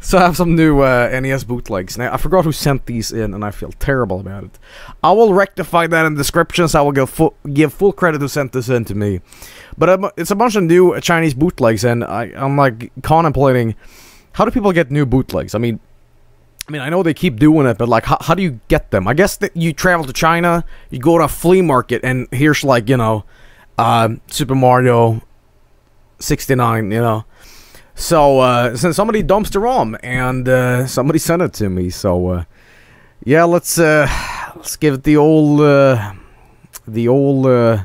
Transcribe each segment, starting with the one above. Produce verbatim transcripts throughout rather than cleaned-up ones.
So I have some new uh, N E S bootlegs. Now, I forgot who sent these in, and I feel terrible about it. I will rectify that in the descriptions. I will give full, give full credit who sent this in to me. But um, it's a bunch of new Chinese bootlegs, and I, I'm, like, contemplating, how do people get new bootlegs? I mean, I mean, I know they keep doing it, but, like, how, how do you get them? I guess that you travel to China, you go to a flea market, and here's, like, you know, uh, Super Mario sixty-nine, you know. So, uh, since somebody dumps the ROM, and, uh, somebody sent it to me, so, uh, yeah, let's, uh, let's give it the old, uh, the old, uh,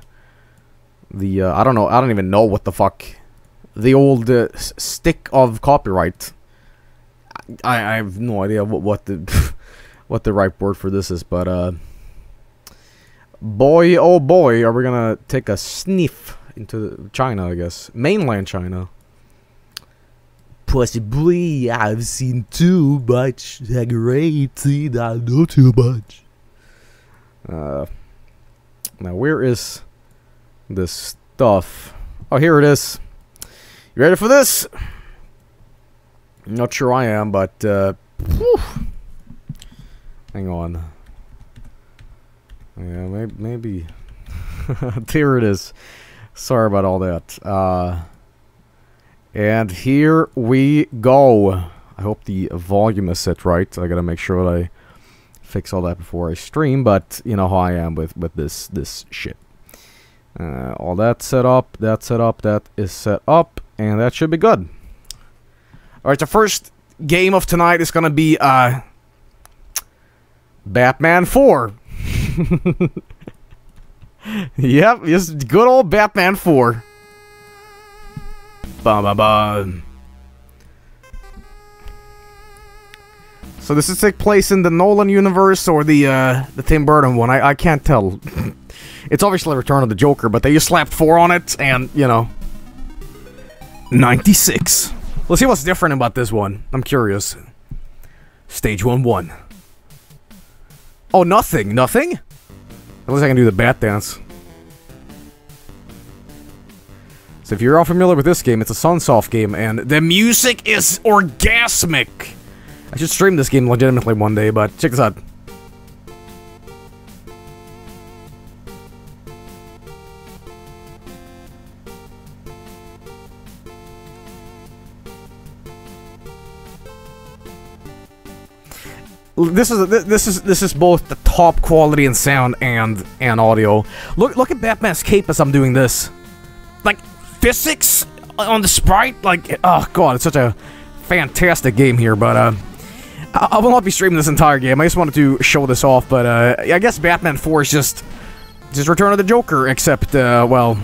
the, uh, I don't know, I don't even know what the fuck, the old, uh, stick of copyright. I, I have no idea what, what the, what the right word for this is, but, uh, boy, oh boy, are we gonna take a sniff into China, I guess, mainland China. Possibly, I've seen too much. A great scene, I know too much. Uh, now, where is this stuff? Oh, here it is. You ready for this? Not sure I am, but uh, whew. Hang on. Yeah, maybe. maybe. There it is. Sorry about all that. Uh. And here we go. I hope the volume is set right. I gotta make sure that I fix all that before I stream, but you know how I am with, with this, this shit. Uh, all that set up, that set up, that is set up, and that should be good. Alright, the first game of tonight is gonna be uh, Batman four. Yep, just good old Batman four. Bah, bah, bah. So this is take place in the Nolan universe or the uh, the Tim Burton one. I, I can't tell. It's obviously Return of the Joker, but they just slapped four on it, and you know, ninety-six. Let's see what's different about this one. I'm curious. Stage one one. Oh, nothing, nothing. At least I can do the bat dance. So if you're all familiar with this game, it's a Sunsoft game, and the music is orgasmic! I should stream this game legitimately one day, but check this out. This is this is this is both the top quality in sound and and audio. Look look at Batman's cape as I'm doing this. Like, physics on the sprite, like, oh god, it's such a fantastic game here, but, uh, I, I will not be streaming this entire game. I just wanted to show this off, but, uh, I guess Batman four is just, just Return of the Joker, except, uh, well,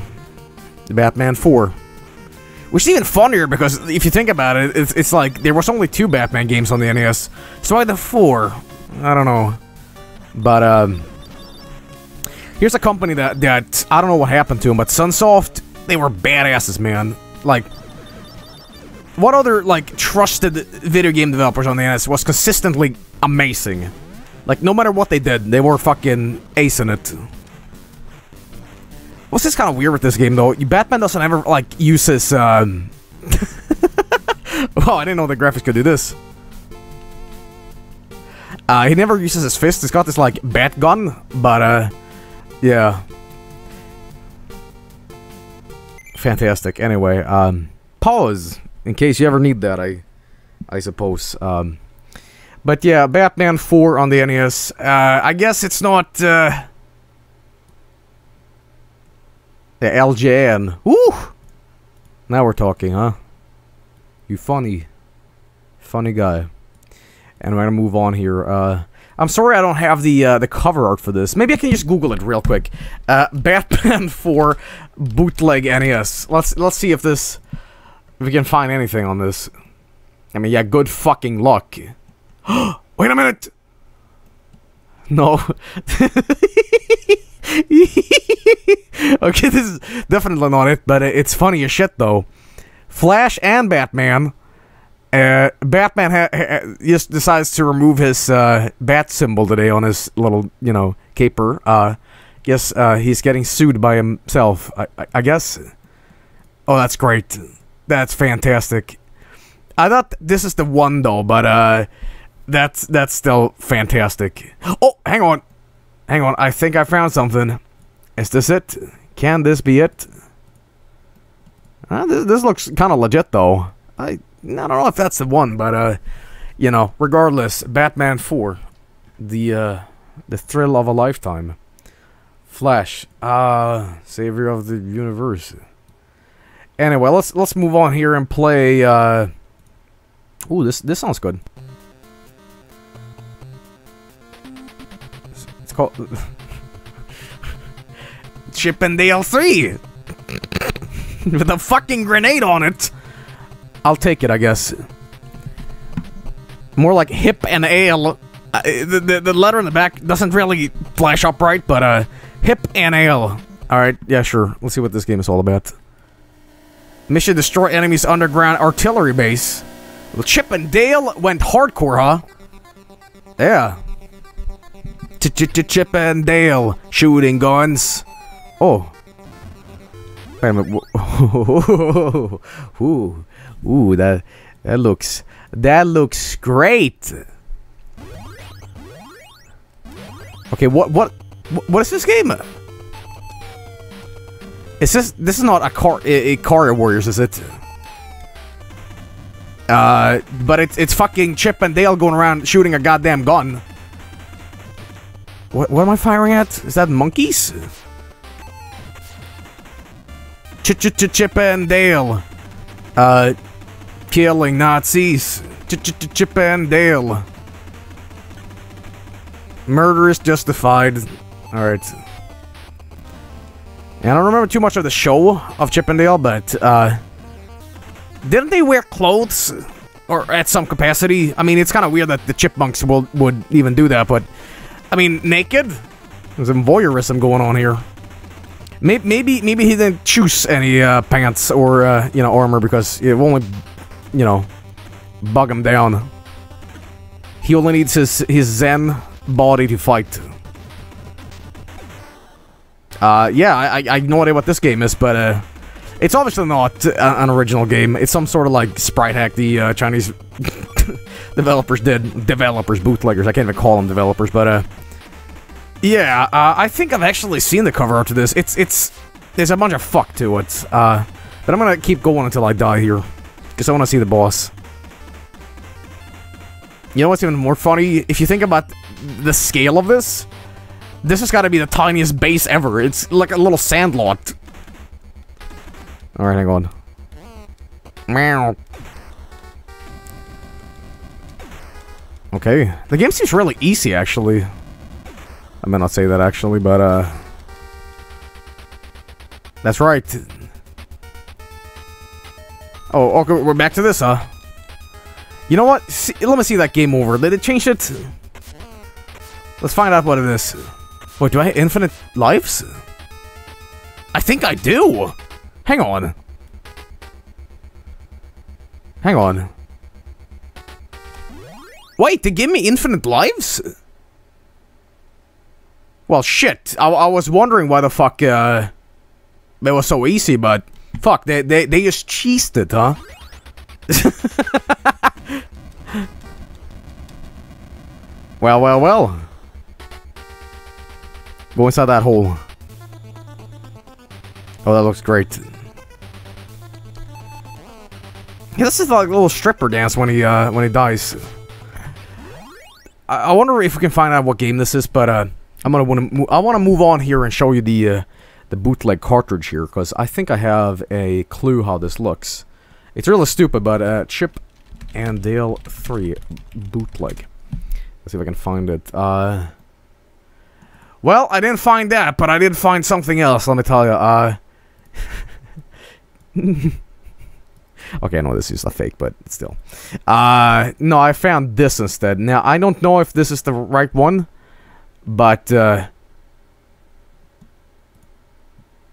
Batman four. Which is even funnier, because if you think about it, it's, it's like, there was only two Batman games on the N E S, so why the four? I don't know. But, um, here's a company that, that, I don't know what happened to them, but Sunsoft, they were badasses, man. Like, what other, like, trusted video game developers on the N E S was consistently amazing? Like, no matter what they did, they were fucking acing it. What's this kind of weird with this game, though? Batman doesn't ever, like, use his, um... oh, I didn't know the graphics could do this. Uh, he never uses his fist. He's got this, like, bat gun, but, uh, yeah. Fantastic. Anyway, um, pause in case you ever need that, I, I suppose. Um, but yeah, Batman four on the N E S. Uh, I guess it's not uh, the L J N. Woo! Now we're talking, huh? You funny, funny guy. And we're gonna move on here. Uh, I'm sorry I don't have the uh, the cover art for this. Maybe I can just Google it real quick. Uh, Batman four. Bootleg N E S. Let's let's see if this if we can find anything on this. I mean, yeah, good fucking luck. Wait a minute. No. Okay, this is definitely not it, but it's funny as shit though. Flash and Batman. Uh, Batman ha ha just decides to remove his uh, bat symbol today on his little, you know, caper. Uh, Yes, uh, he's getting sued by himself, I, I, I guess. Oh, that's great. That's fantastic. I thought this is the one though, but uh, that's that's still fantastic. Oh, hang on, hang on. I think I found something. Is this it? Can this be it? Uh, this, this looks kind of legit though. I, I don't know if that's the one, but uh, you know, regardless, Batman four, the uh, the thrill of a lifetime. Flash, uh, savior of the universe. Anyway, let's let's move on here and play. Uh, ooh, this this sounds good. It's called Chippendale three with a fucking grenade on it. I'll take it, I guess. More like hip and ale. Uh, the, the the letter in the back doesn't really flash up right, but uh, hip and ale. All right, yeah, sure. Let's see what this game is all about. Mission: destroy enemy's underground artillery base. Well, Chip and Dale went hardcore, huh? Yeah. Ch-ch-ch-Chip and Dale shooting guns. Oh. Wait a minute. Ooh, ooh, that that looks that looks great. Okay, what what what is this game? Is this this is not a car a, a Car Warriors, is it? Uh, but it's it's fucking Chip and Dale going around shooting a goddamn gun. What what am I firing at? Is that monkeys? Ch ch ch Chip and Dale, uh, killing Nazis. Ch ch ch Chip and Dale, murder is justified. All right. And I don't remember too much of the show of Chip and Dale, but, uh... didn't they wear clothes? Or at some capacity? I mean, it's kind of weird that the chipmunks will, would even do that, but... I mean, naked? There's some voyeurism going on here. Maybe maybe, maybe he didn't choose any uh, pants or, uh, you know, armor, because it will only, you know, bug him down. He only needs his, his zen body to fight. Uh, yeah, I, I have no idea what this game is, but, uh, it's obviously not an original game. It's some sort of, like, sprite hack the, uh, Chinese developers did. Developers, bootleggers, I can't even call them developers, but, uh, yeah, uh, I think I've actually seen the cover art to this. It's, it's, there's a bunch of fuck to it, uh, but I'm gonna keep going until I die here, because I want to see the boss. You know what's even more funny? If you think about the scale of this... this has got to be the tiniest base ever. It's like a little sandlot. All right, hang on. Meow. Okay, the game seems really easy, actually. I may not say that actually, but uh, that's right. Oh, okay, we're back to this, huh? You know what? See, let me see that game over. Did it change it? Let's find out what it is. Wait, do I have infinite lives? I think I do! Hang on. Hang on. Wait, they give me infinite lives? Well, shit. I, I was wondering why the fuck, uh... it was so easy, but... fuck, they, they, they just cheesed it, huh? Well, well, well. Go inside that hole. Oh, that looks great. Yeah, this is like a little stripper dance when he uh, when he dies. I, I wonder if we can find out what game this is, but uh, I'm gonna want to I want to move on here and show you the uh, the bootleg cartridge here, because I think I have a clue how this looks. It's really stupid, but uh, Chip and Dale three bootleg. Let's see if I can find it. Uh. Well, I didn't find that, but I did find something else, let me tell you. Uh, okay, I know this is a fake, but still. Uh, no, I found this instead. Now, I don't know if this is the right one, but... Uh,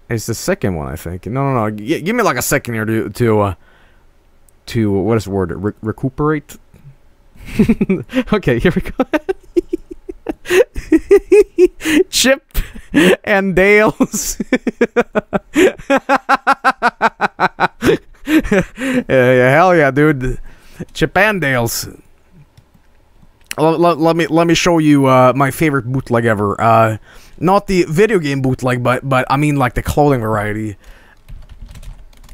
it's the second one, I think. No, no, no. G give me like a second here to... To, uh, to what is the word? Re recuperate? Okay, here we go. Chip and Dale's. Yeah, yeah, hell yeah, dude. Chipandales. Let, let, let me let me show you uh, my favorite bootleg ever. Uh, not the video game bootleg, but but I mean like the clothing variety.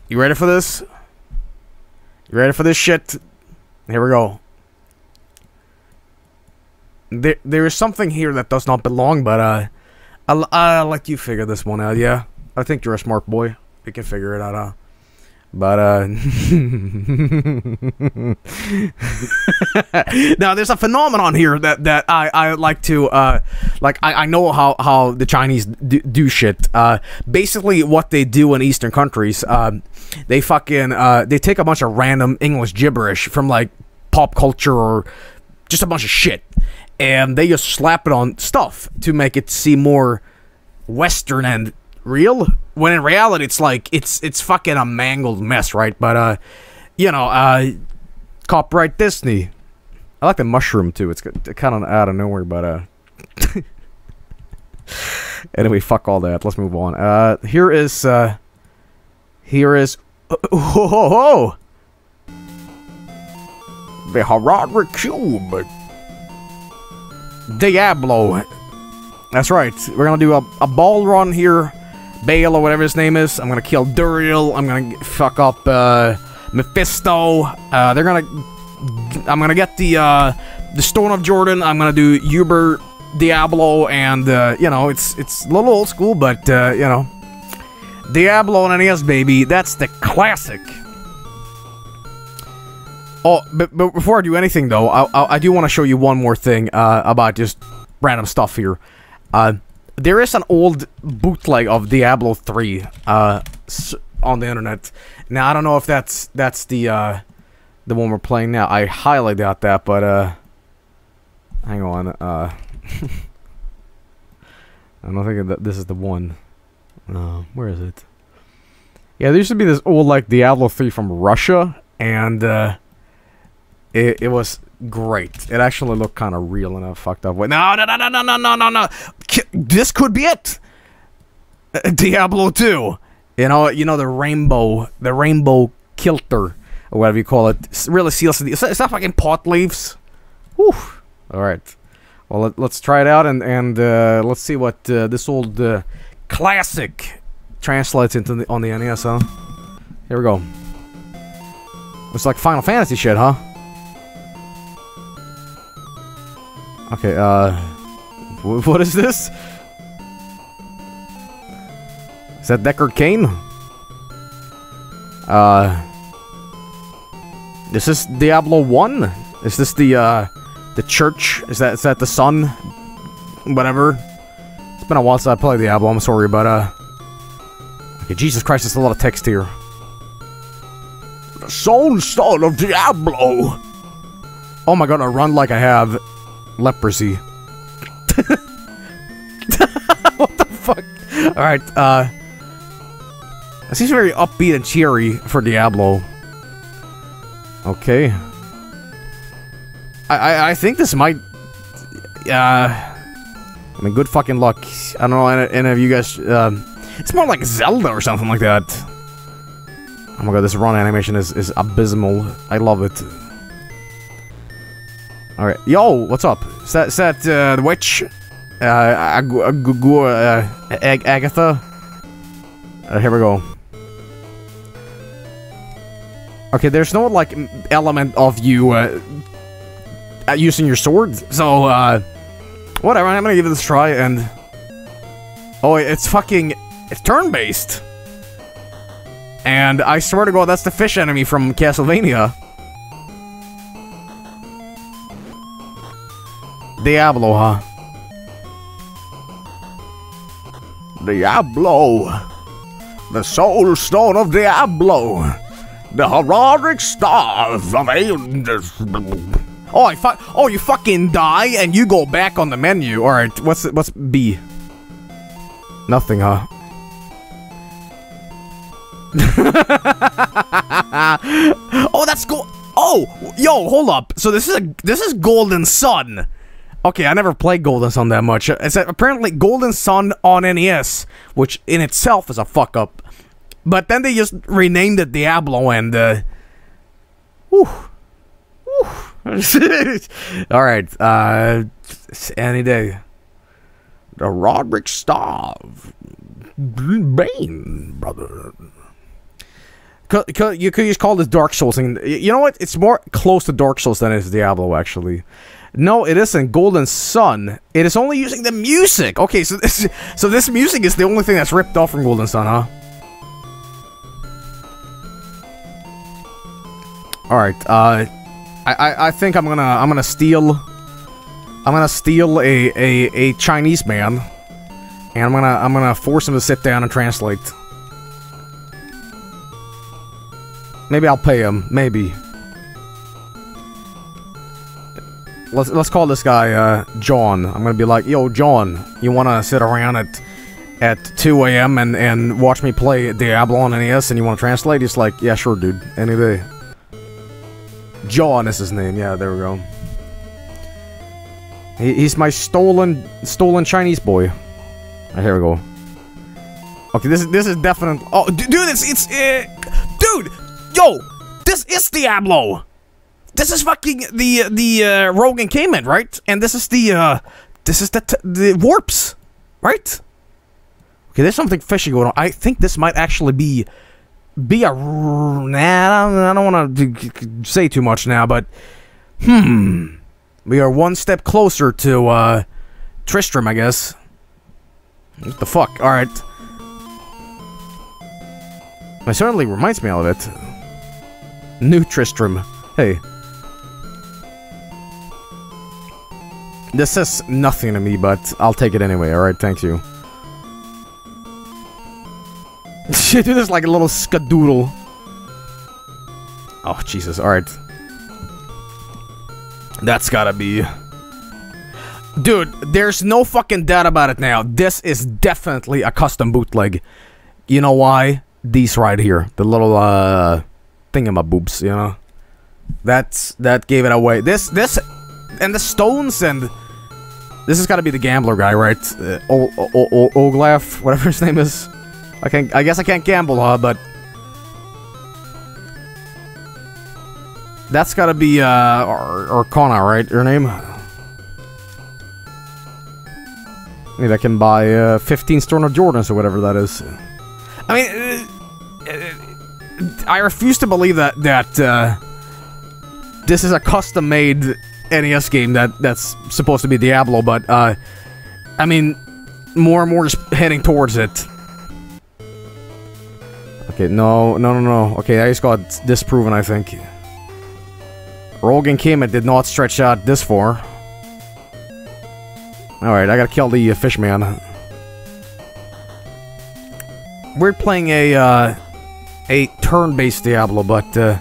You ready for this? You ready for this shit? Here we go. There there is something here that does not belong, but uh, I'll, I'll let you figure this one out. Yeah, I think you're a smart boy. You can figure it out. Huh? But, uh, now there's a phenomenon here that, that I, I like to, uh, like, I, I know how, how the Chinese do, do shit. Uh, basically what they do in Eastern countries, um, they fucking, uh, they take a bunch of random English gibberish from, like, pop culture or just a bunch of shit, and they just slap it on stuff to make it seem more Western and real, when in reality it's like it's it's fucking a mangled mess, right? But uh you know, uh copyright Disney. I like the mushroom too, it's kind of out of nowhere, but uh anyway, fuck all that, let's move on. Uh here is uh here is uh, ho ho ho the Harada Cube Diablo. That's right, we're gonna do a, a ball run here. Bale or whatever his name is. I'm gonna kill Duriel. I'm gonna fuck up uh, Mephisto. Uh, they're gonna. I'm gonna get the uh, the Stone of Jordan. I'm gonna do Uber Diablo, and uh, you know, it's it's a little old school, but uh, you know, Diablo and N E S, baby. That's the classic. Oh, but, but before I do anything though, I I, I do want to show you one more thing uh, about just random stuff here. Uh, There is an old bootleg of Diablo three uh, on the internet. Now I don't know if that's that's the uh, the one we're playing now. I highly doubt that, but uh, hang on. Uh, I'm not thinking that this is the one. Uh, where is it? Yeah, there used to be this old like Diablo three from Russia, and uh, it it was great. It actually looked kind of real in a fucked up way. No, no, no, no, no, no, no, no. This could be it. Uh, Diablo two. You know, you know the rainbow, the rainbow kilter, or whatever you call it. It's really seals the. It's not fucking pot leaves. Whew. All right. Well, let, let's try it out and and uh, let's see what uh, this old uh, classic translates into the, on the N E S. Huh? Here we go. It's like Final Fantasy shit, huh? Okay, uh... what is this? Is that Deckard Cain? Uh... Is this Diablo one? Is this the, uh... the church? Is that, is that the sun? Whatever. It's been a while since I played Diablo, I'm sorry, but, uh... okay, Jesus Christ, there's a lot of text here. The Soul Stone of Diablo! Oh my god, I run like I have... leprosy. What the fuck? Alright, uh... it seems very upbeat and cheery for Diablo. Okay. I, I, I think this might... Uh... I mean, good fucking luck. I don't know any, any of you guys... Um, it's more like Zelda or something like that. Oh my god, this run animation is, is abysmal. I love it. Alright, yo, what's up? Is that, is that uh, the witch? Uh, Ag Ag uh Ag Agatha? Uh, here we go. Okay, there's no, like, element of you, uh, using your sword, so, uh, whatever, I'm gonna give this a try, and... oh, it's fucking... it's turn-based! And I swear to god, that's the fish enemy from Castlevania. Diablo, huh? Diablo! The Soul Stone of Diablo! The Heraldic Stars of Ages! Oh, I fuck! Oh, you fucking die and you go back on the menu. Alright, what's what's B? Nothing, huh? Oh, that's go- oh! Yo, hold up! So this is a- this is Golden Sun! Okay, I never played Golden Sun that much. It's apparently Golden Sun on N E S, which in itself is a fuck up. But then they just renamed it Diablo and, uh... whew. All right. Uh, any day. The Roderick Starve. Bane, brother. You could just call this Dark Souls thing. You know what? It's more close to Dark Souls than it is Diablo, actually. No, it isn't. Golden Sun. It is only using the music. Okay, so this, so this music is the only thing that's ripped off from Golden Sun, huh? All right. Uh, I, I I think I'm gonna I'm gonna steal. I'm gonna steal a a a Chinese man, and I'm gonna I'm gonna force him to sit down and translate. Maybe I'll pay him. Maybe. Let's let's call this guy uh, John. I'm gonna be like, yo, John, you wanna sit around at at two A M and and watch me play Diablo on N E S, and you wanna translate? He's like, yeah, sure, dude, any day. John is his name. Yeah, there we go. He, he's my stolen stolen Chinese boy. Right, here we go. Okay, this is this is definitely. Oh, dude, it's it's uh, dude. Yo, this is Diablo. This is fucking the the uh, Rogan came in, right? And this is the uh, this is the t the warps, right? Okay, there's something fishy going on. I think this might actually be be a nah. I don't want to say too much now, but hmm, we are one step closer to uh, Tristram, I guess. What the fuck? All right. It certainly reminds me of it. New Tristram. Hey. This says nothing to me, but I'll take it anyway. Alright, thank you. Shit, dude, this is like a little skadoodle. Oh, Jesus. Alright. That's gotta be... Dude, there's no fucking doubt about it now. This is definitely a custom bootleg. You know why? These right here. The little, uh... thingamaboobs, you know? That's that gave it away. This this and the stones and this has got to be the gambler guy, right? Uh, Olaf, whatever his name is. I can I guess I can't gamble, huh? But that's got to be uh Arcana, right? Your name. Maybe I can buy uh, fifteen Storm of Jordans or whatever that is. I mean, uh, I refuse to believe that that. Uh, This is a custom-made N E S game that that's supposed to be Diablo, but uh, I mean, more and more is heading towards it. Okay, no, no, no, no. Okay, I just got disproven, I think. Rogan Kemet did not stretch out this far. All right, I gotta kill the uh, fish man. We're playing a uh, a turn-based Diablo, but. Uh,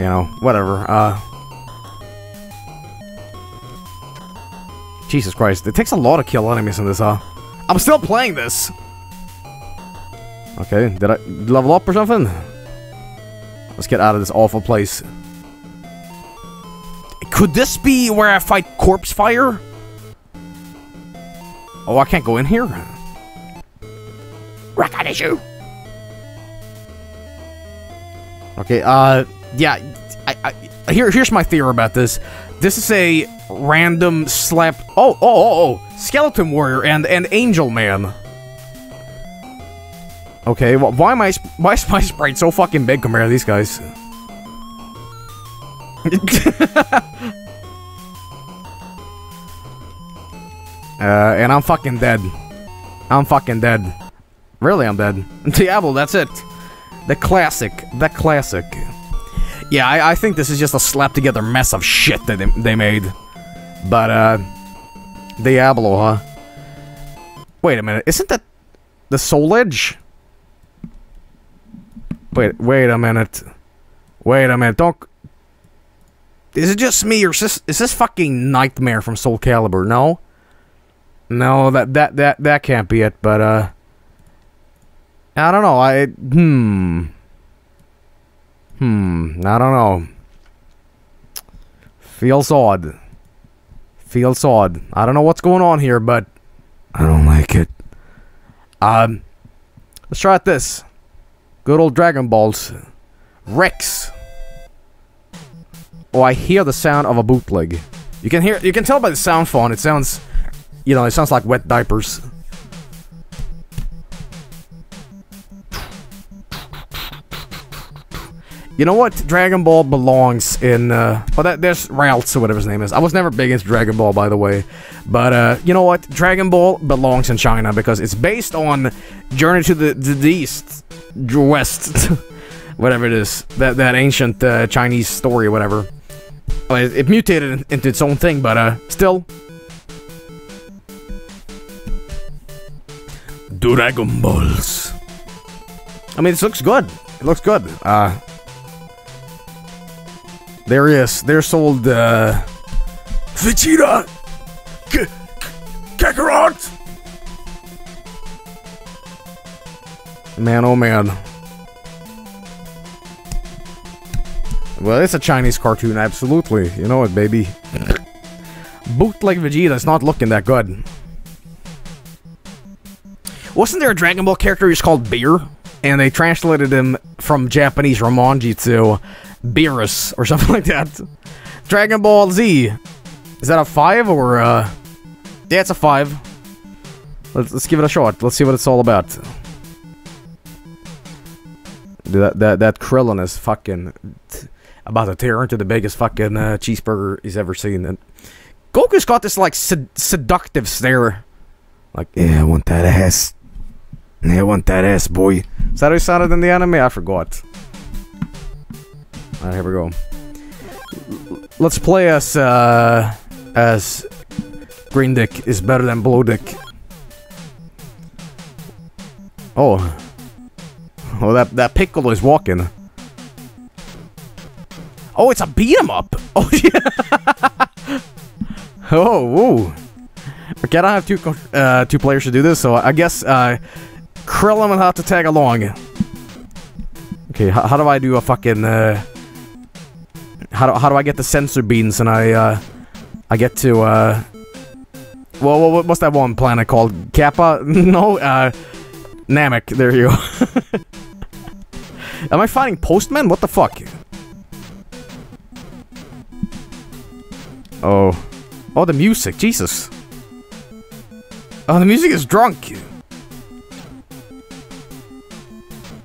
You know, whatever. Uh, Jesus Christ, it takes a lot to kill enemies in this, huh? I'm still playing this! Okay, did I level up or something? Let's get out of this awful place. Could this be where I fight Corpse Fire? Oh, I can't go in here? Rock on issue! Okay, uh... Yeah, I, I, here, here's my theory about this. This is a random slap. Oh, oh, oh, oh! Skeleton Warrior and and Angel Man. Okay, well, why am I why is my sprite so fucking big compared to these guys? uh, and I'm fucking dead. I'm fucking dead. Really, I'm dead. Diablo, that's it. The classic. The classic. Yeah, I, I think this is just a slap-together mess of shit that they, they made. But, uh... Diablo, huh? Wait a minute, isn't that... the Soul Edge? Wait, wait a minute. Wait a minute, don't... Is it just me, or is this, is this fucking Nightmare from Soul Calibur? No? No, that, that, that, that can't be it, but, uh... I don't know, I... Hmm... Hmm, I don't know. Feels odd. Feels odd. I don't know what's going on here, but... I don't like it. Um, let's try out this. Good old Dragon Balls. Rex. Oh, I hear the sound of a bootleg. You can hear- you can tell by the sound font, it sounds... You know, it sounds like wet diapers. You know what? Dragon Ball belongs in, uh... Oh, that, there's Routes or whatever his name is. I was never big into Dragon Ball, by the way. But, uh, you know what? Dragon Ball belongs in China because it's based on Journey to the, the East... West... whatever it is. That, that ancient, uh, Chinese story or whatever. Well, it, it mutated into its own thing, but, uh, still. Dragon Balls. I mean, this looks good. It looks good. Uh... There he is. They're sold, uh... Vegeta! K Kakarot! Man, oh man. Well, it's a Chinese cartoon, absolutely. You know it, baby. Bootleg Vegeta's not looking that good. Wasn't there a Dragon Ball character who's called Beer? And they translated him from Japanese Romanji to... Beerus, or something like that. Dragon Ball Z. Is that a five, or, uh... yeah, it's a five. Let's, let's give it a shot. Let's see what it's all about. Dude, that, that, that Krillin is fucking... about to tear into the biggest fucking uh, cheeseburger he's ever seen. And Goku's got this, like, sed seductive stare. Like, yeah, I want that ass. Yeah, I want that ass, boy. Is that how he sounded in the anime? I forgot. Alright, here we go. Let's play as, uh... as... Green Dick is better than Blue Dick. Oh. Oh, that, that Piccolo is walking. Oh, it's a beat-em-up! Oh, yeah! Oh, woo! We gotta have two, uh, two players to do this, so I guess, uh... Krillin will have to tag along. Okay, how, how do I do a fucking, uh... How do, how do I get the sensor beans and I, uh... I get to, uh... Well, what, what's that one planet called? Kappa? No, uh... Namek, there you go. Am I fighting Postman? What the fuck? Oh. Oh, the music, Jesus. Oh, the music is drunk! You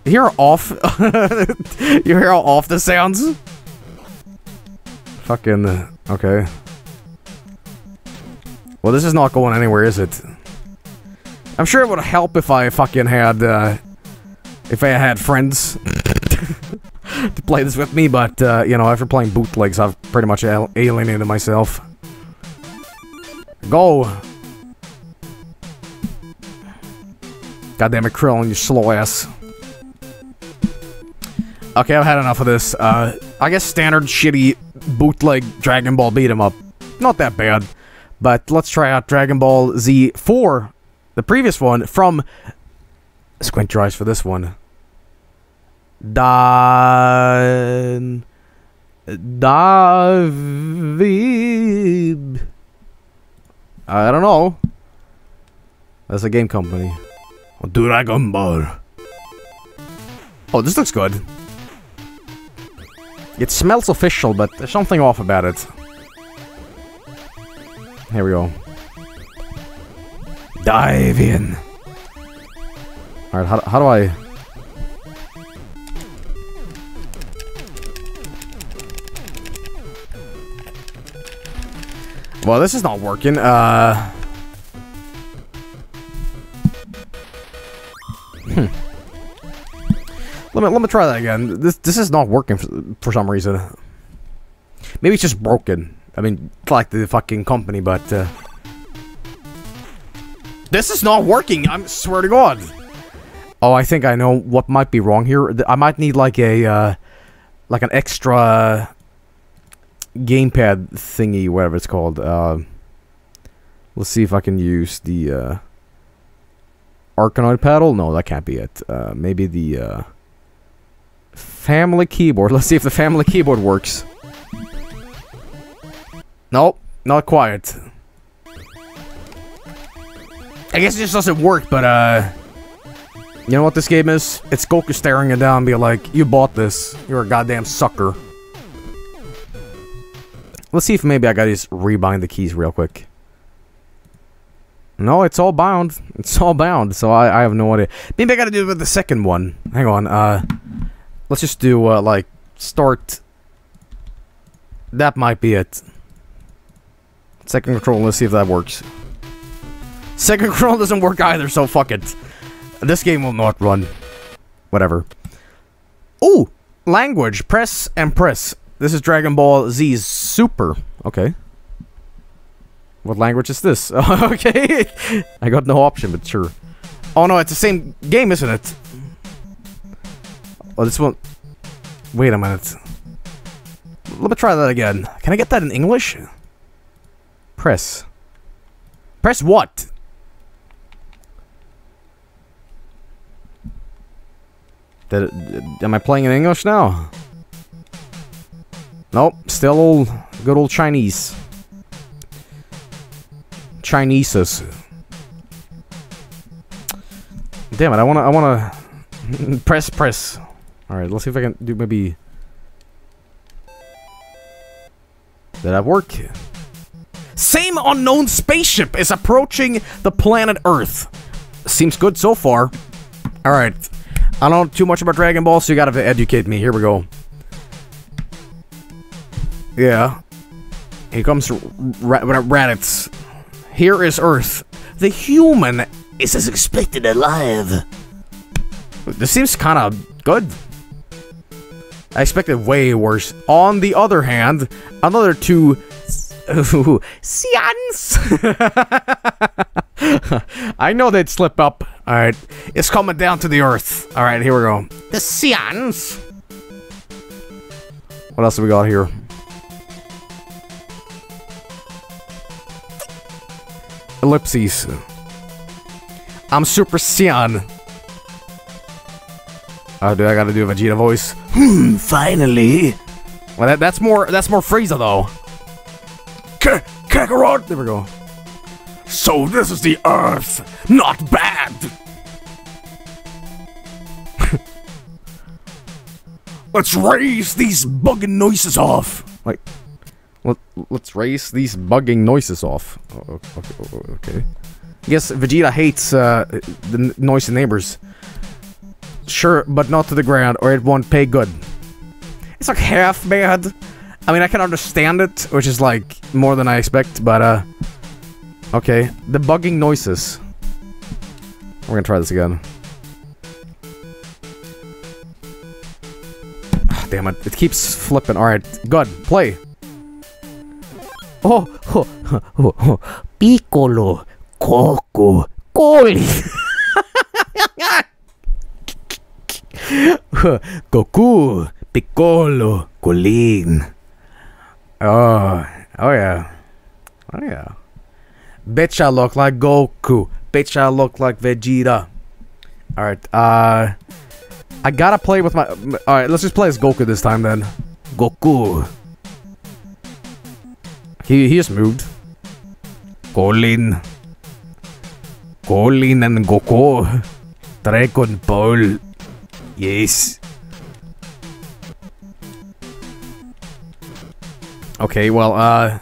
hear off... you hear how off this sounds? Fucking... okay. Well, this is not going anywhere, is it? I'm sure it would help if I fucking had, uh... if I had friends to play this with me, but, uh, you know, after playing bootlegs, I've pretty much al alienated myself. Go! Goddammit, Krillin, you slow ass. Okay, I've had enough of this. Uh, I guess standard shitty bootleg Dragon Ball beat 'em up. Not that bad. But let's try out Dragon Ball Z four, the previous one, from... Squint your eyes for this one. Da... Da... Vib... I don't know. That's a game company. Dragon Ball. Oh, this looks good. It smells official, but there's something off about it. Here we go. Dive in. Alright, how, how do I... Well, this is not working. Uh... Hmm. Let me, let me try that again. This this is not working for, for some reason. Maybe it's just broken. I mean, it's like the fucking company, but... Uh, this is not working! I swear to God! Oh, I think I know what might be wrong here. I might need like a... Uh, like an extra... Gamepad thingy, whatever it's called. Uh, let's see if I can use the... Uh, Arcanoid paddle? No, that can't be it. Uh, maybe the... Uh, family keyboard. Let's see if the family keyboard works. Nope, not quiet. I guess it just doesn't work, but uh... You know what this game is? It's Goku staring it down and be like, you bought this. You're a goddamn sucker. Let's see if maybe I gotta just rebind the keys real quick. No, it's all bound. It's all bound, so I, I have no idea. Maybe I gotta do it with the second one. Hang on. Uh, let's just do, uh, like, start. That might be it. Second control, let's see if that works. Second control doesn't work either, so fuck it. This game will not run. Whatever. Ooh! Language. Press and press. This is Dragon Ball Z's Super. Okay. What language is this? Okay. I got no option, but sure. Oh no, it's the same game, isn't it? Oh, this one... Wait a minute. Let me try that again. Can I get that in English? Press. Press what? That, uh, am I playing in English now? Nope, still old, good old Chinese. Chineses. Damn it! I wanna, I wanna press, press. All right, let's see if I can do maybe. Did that work? Same unknown spaceship is approaching the planet Earth. Seems good so far. All right. I don't know too much about Dragon Ball, so you gotta educate me. Here we go. Yeah. Here comes Ra Ra Raditz. Here is Earth. The human is as expected alive. This seems kind of good. I expected way worse. On the other hand, another two... Science! I know they'd slip up. Alright, it's coming down to the earth. Alright, here we go. The science! What else have we got here? Ellipses. I'm Super Saiyan. Oh, dude, I gotta do a Vegeta voice. Hmm, finally. Well, that, that's more, that's more Frieza, though. K Kakarot! There we go. So this is the Earth! Not bad! Let's raise these bugging noises off! Like, let, let's raise these bugging noises off. Oh, okay, okay. Yes, Vegeta hates uh, the noisy neighbors. Sure, but not to the ground, or it won't pay good. It's like half bad. I mean, I can understand it, which is like more than I expect, but uh... okay, the bugging noises. We're gonna try this again. Oh, damn it, it keeps flipping. Alright, good, play. Oh, oh, oh, oh, oh. Piccolo, Coco, Coli. Goku, Piccolo, Colin. Oh, oh yeah. Oh yeah. Bitch, I look like Goku. Bitch, I look like Vegeta. Alright, uh... I gotta play with my... Alright, let's just play as Goku this time, then. Goku. He, he just moved. Krillin. Krillin and Goku. Dragon Ball. Yes. Okay, well, uh...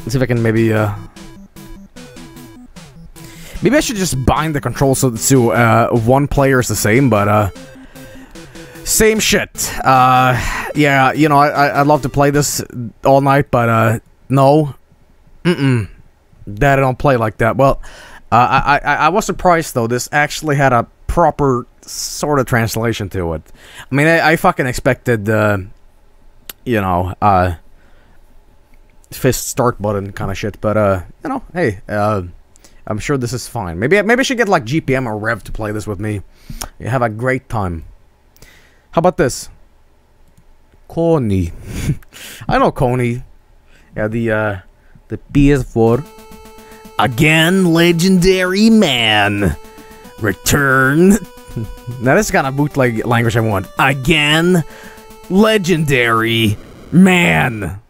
let's see if I can maybe, uh... maybe I should just bind the controls so to uh, one player is the same, but uh, same shit. Uh, yeah, you know, I I'd love to play this all night, but uh, no, mm-mm, that I don't play like that. Well, uh, I, I I was surprised though. This actually had a proper sort of translation to it. I mean, I, I fucking expected, uh, you know, uh, fist start button kind of shit, but uh, you know, hey, uh. I'm sure this is fine. Maybe, maybe I should get, like, G P M or Rev to play this with me. You have a great time. How about this? Kony. I know Kony. Yeah, the, uh, the P S four. Again, legendary man. Return. Now, this is kind of bootleg language I want. Again, legendary man.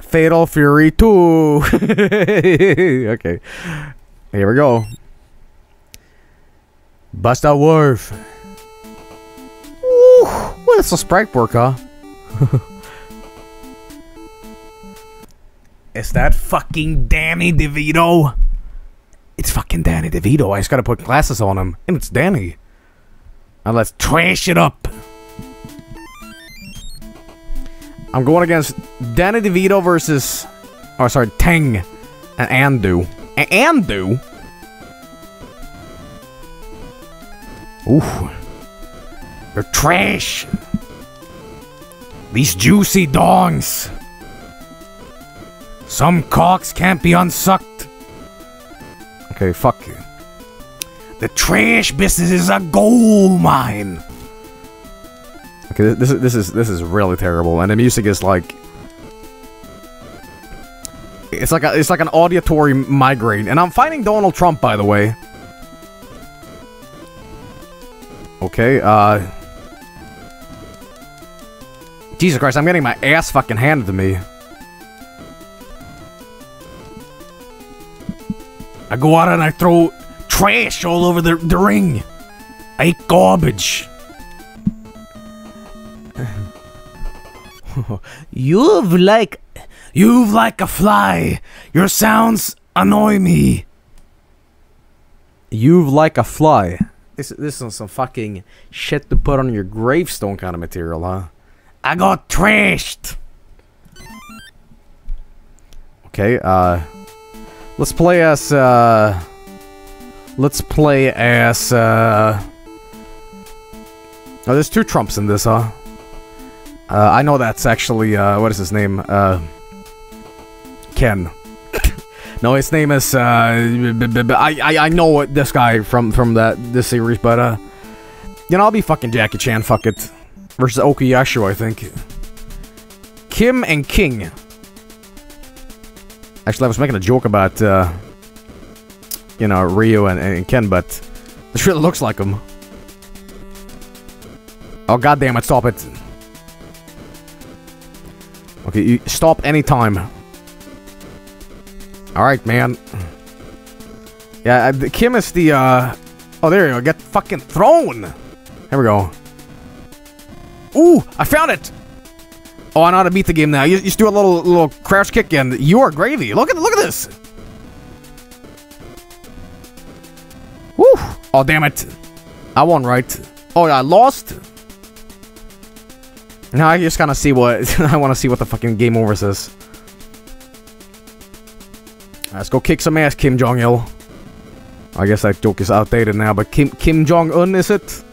Fatal Fury two. Okay. Here we go. Busta Wolf. Ooh, well, that's a sprite work, huh? Is that fucking Danny DeVito? It's fucking Danny DeVito. I just gotta put glasses on him. And it's Danny. Now let's trash it up. I'm going against Danny DeVito versus... Oh, sorry, Tang. And Andu. And Andu? Ooh. They're trash. These juicy dongs. Some cocks can't be unsucked. Okay, fuck you. The trash business is a gold mine. Okay, this is this is this is really terrible, and the music is like it's like a, it's like an auditory migraine. And I'm fighting Donald Trump, by the way. Okay, uh, Jesus Christ, I'm getting my ass fucking handed to me. I go out and I throw trash all over the, the ring. I eat garbage. You've like... You've like a fly. Your sounds annoy me. You've like a fly. This, this is some fucking shit to put on your gravestone kind of material, huh? I got trashed. Okay, uh... Let's play as, uh... Let's play as, uh... Oh, there's two Trumps in this, huh? Uh, I know that's actually, uh, what is his name? Uh... Ken. No, his name is, uh... I, I, I know this guy from, from that, this series, but, uh... You know, I'll be fucking Jackie Chan, fuck it. Versus Okuyashu, I think. Kim and King. Actually, I was making a joke about, uh, you know, Ryu and, and Ken, but this really looks like him. Oh, goddamn it, stop it. Okay, you stop anytime. Alright, man. Yeah, I, Kim is the, uh... Oh, there you go, get fucking thrown! Here we go. Ooh, I found it! Oh, I know how to beat the game now. You just do a little little crouch kick and you are gravy. Look at look at this. Woo! Oh damn it! I won, right? Oh, I lost. Now I just kind of see what I want to see what the fucking game over says. Let's go kick some ass, Kim Jong Il. I guess that joke is outdated now, but Kim Kim Jong Un is it?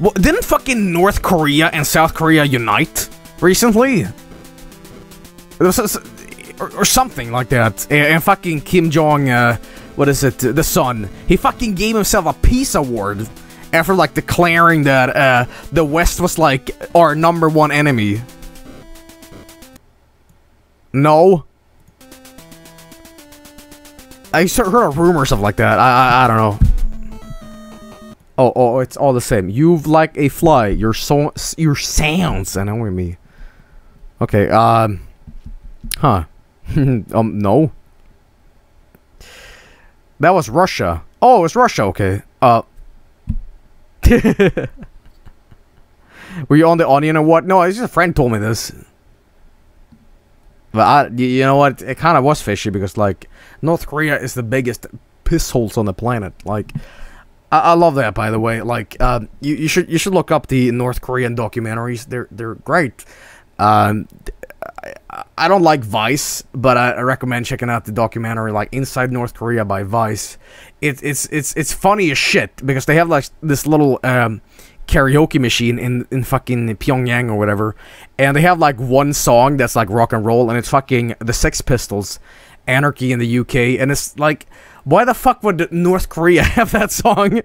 Well, didn't fucking North Korea and South Korea unite recently? Or, or something like that. And, and fucking Kim Jong, uh, what is it, the son. He fucking gave himself a peace award after, like, declaring that uh, the West was, like, our number one enemy. No. I heard of rumors of like that. I, I, I don't know. Oh, oh, it's all the same. You've like a fly. Your so your sounds annoy me. Okay, um... Huh. um, no. That was Russia. Oh, it's Russia, okay. Uh... Were you on the Onion or what? No, it's just a friend told me this. But I, you know what? It kind of was fishy because, like, North Korea is the biggest piss holes on the planet. Like... I love that, by the way. Like, um, you, you should you should look up the North Korean documentaries. They're they're great. Um, I, I don't like Vice, but I, I recommend checking out the documentary like Inside North Korea by Vice. It's it's it's it's funny as shit because they have like this little um, karaoke machine in in fucking Pyongyang or whatever, and they have like one song that's like rock and roll, and it's fucking the Sex Pistols, Anarchy in the U K, and it's like. Why the fuck would North Korea have that song?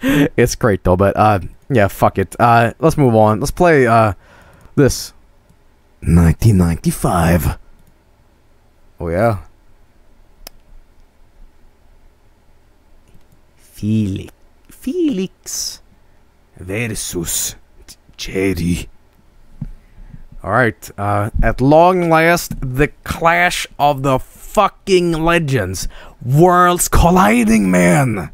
It's great though, but uh, yeah, fuck it. Uh, let's move on. Let's play uh, this. nineteen ninety-five. Oh yeah. Felix, Felix versus Jerry. All right. Uh, at long last, the clash of the. Fucking legends, worlds colliding, man!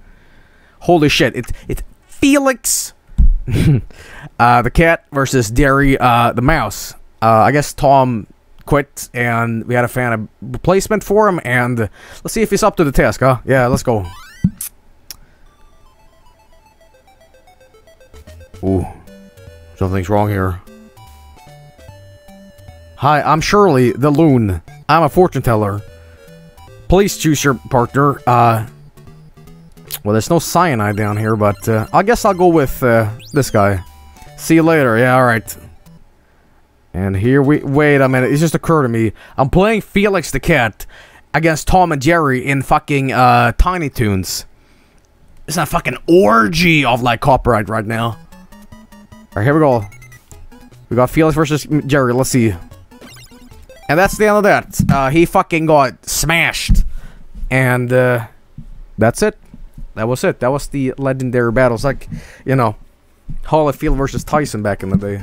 Holy shit! It's it's Felix, uh, the cat versus Derry, uh, the mouse. Uh, I guess Tom quit, and we had to find a replacement for him, and let's see if he's up to the task, huh? Yeah, let's go. Ooh, something's wrong here. Hi, I'm Shirley, the loon. I'm a fortune teller. Please choose your partner. Uh, well, there's no cyanide down here, but uh, I guess I'll go with uh, this guy. See you later. Yeah, all right. And here we wait a minute. It just occurred to me. I'm playing Felix the Cat against Tom and Jerry in fucking uh, Tiny Toons. It's a fucking orgy of like copyright right now. All right, here we go. We got Felix versus Jerry. Let's see. And that's the end of that. Uh, he fucking got smashed. And uh, that's it. That was it. That was the legendary battles. Like, you know, Holyfield versus Tyson back in the day.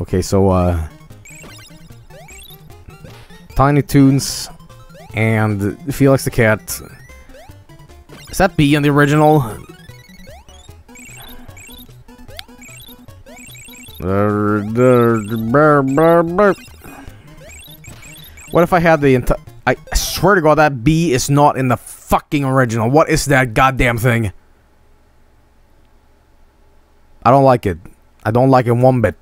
Okay, so, uh... Tiny Toons and Felix the Cat. Is that B in the original? What if I had the entire... I swear to God, that B is not in the fucking original. What is that goddamn thing? I don't like it. I don't like it one bit.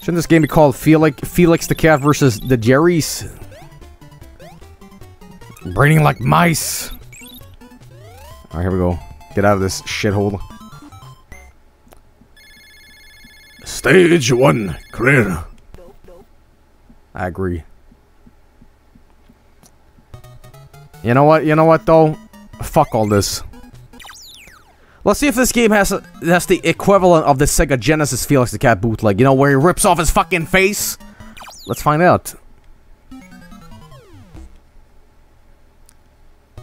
Shouldn't this game be called Felix, Felix the Cat versus the Jerry's? Braining like mice. Alright, here we go. Get out of this shithole. Stage one, clear. I agree. You know what? You know what, though? Fuck all this. Let's see if this game has a, has the equivalent of the Sega Genesis Felix the Cat bootleg. You know, where he rips off his fucking face? Let's find out.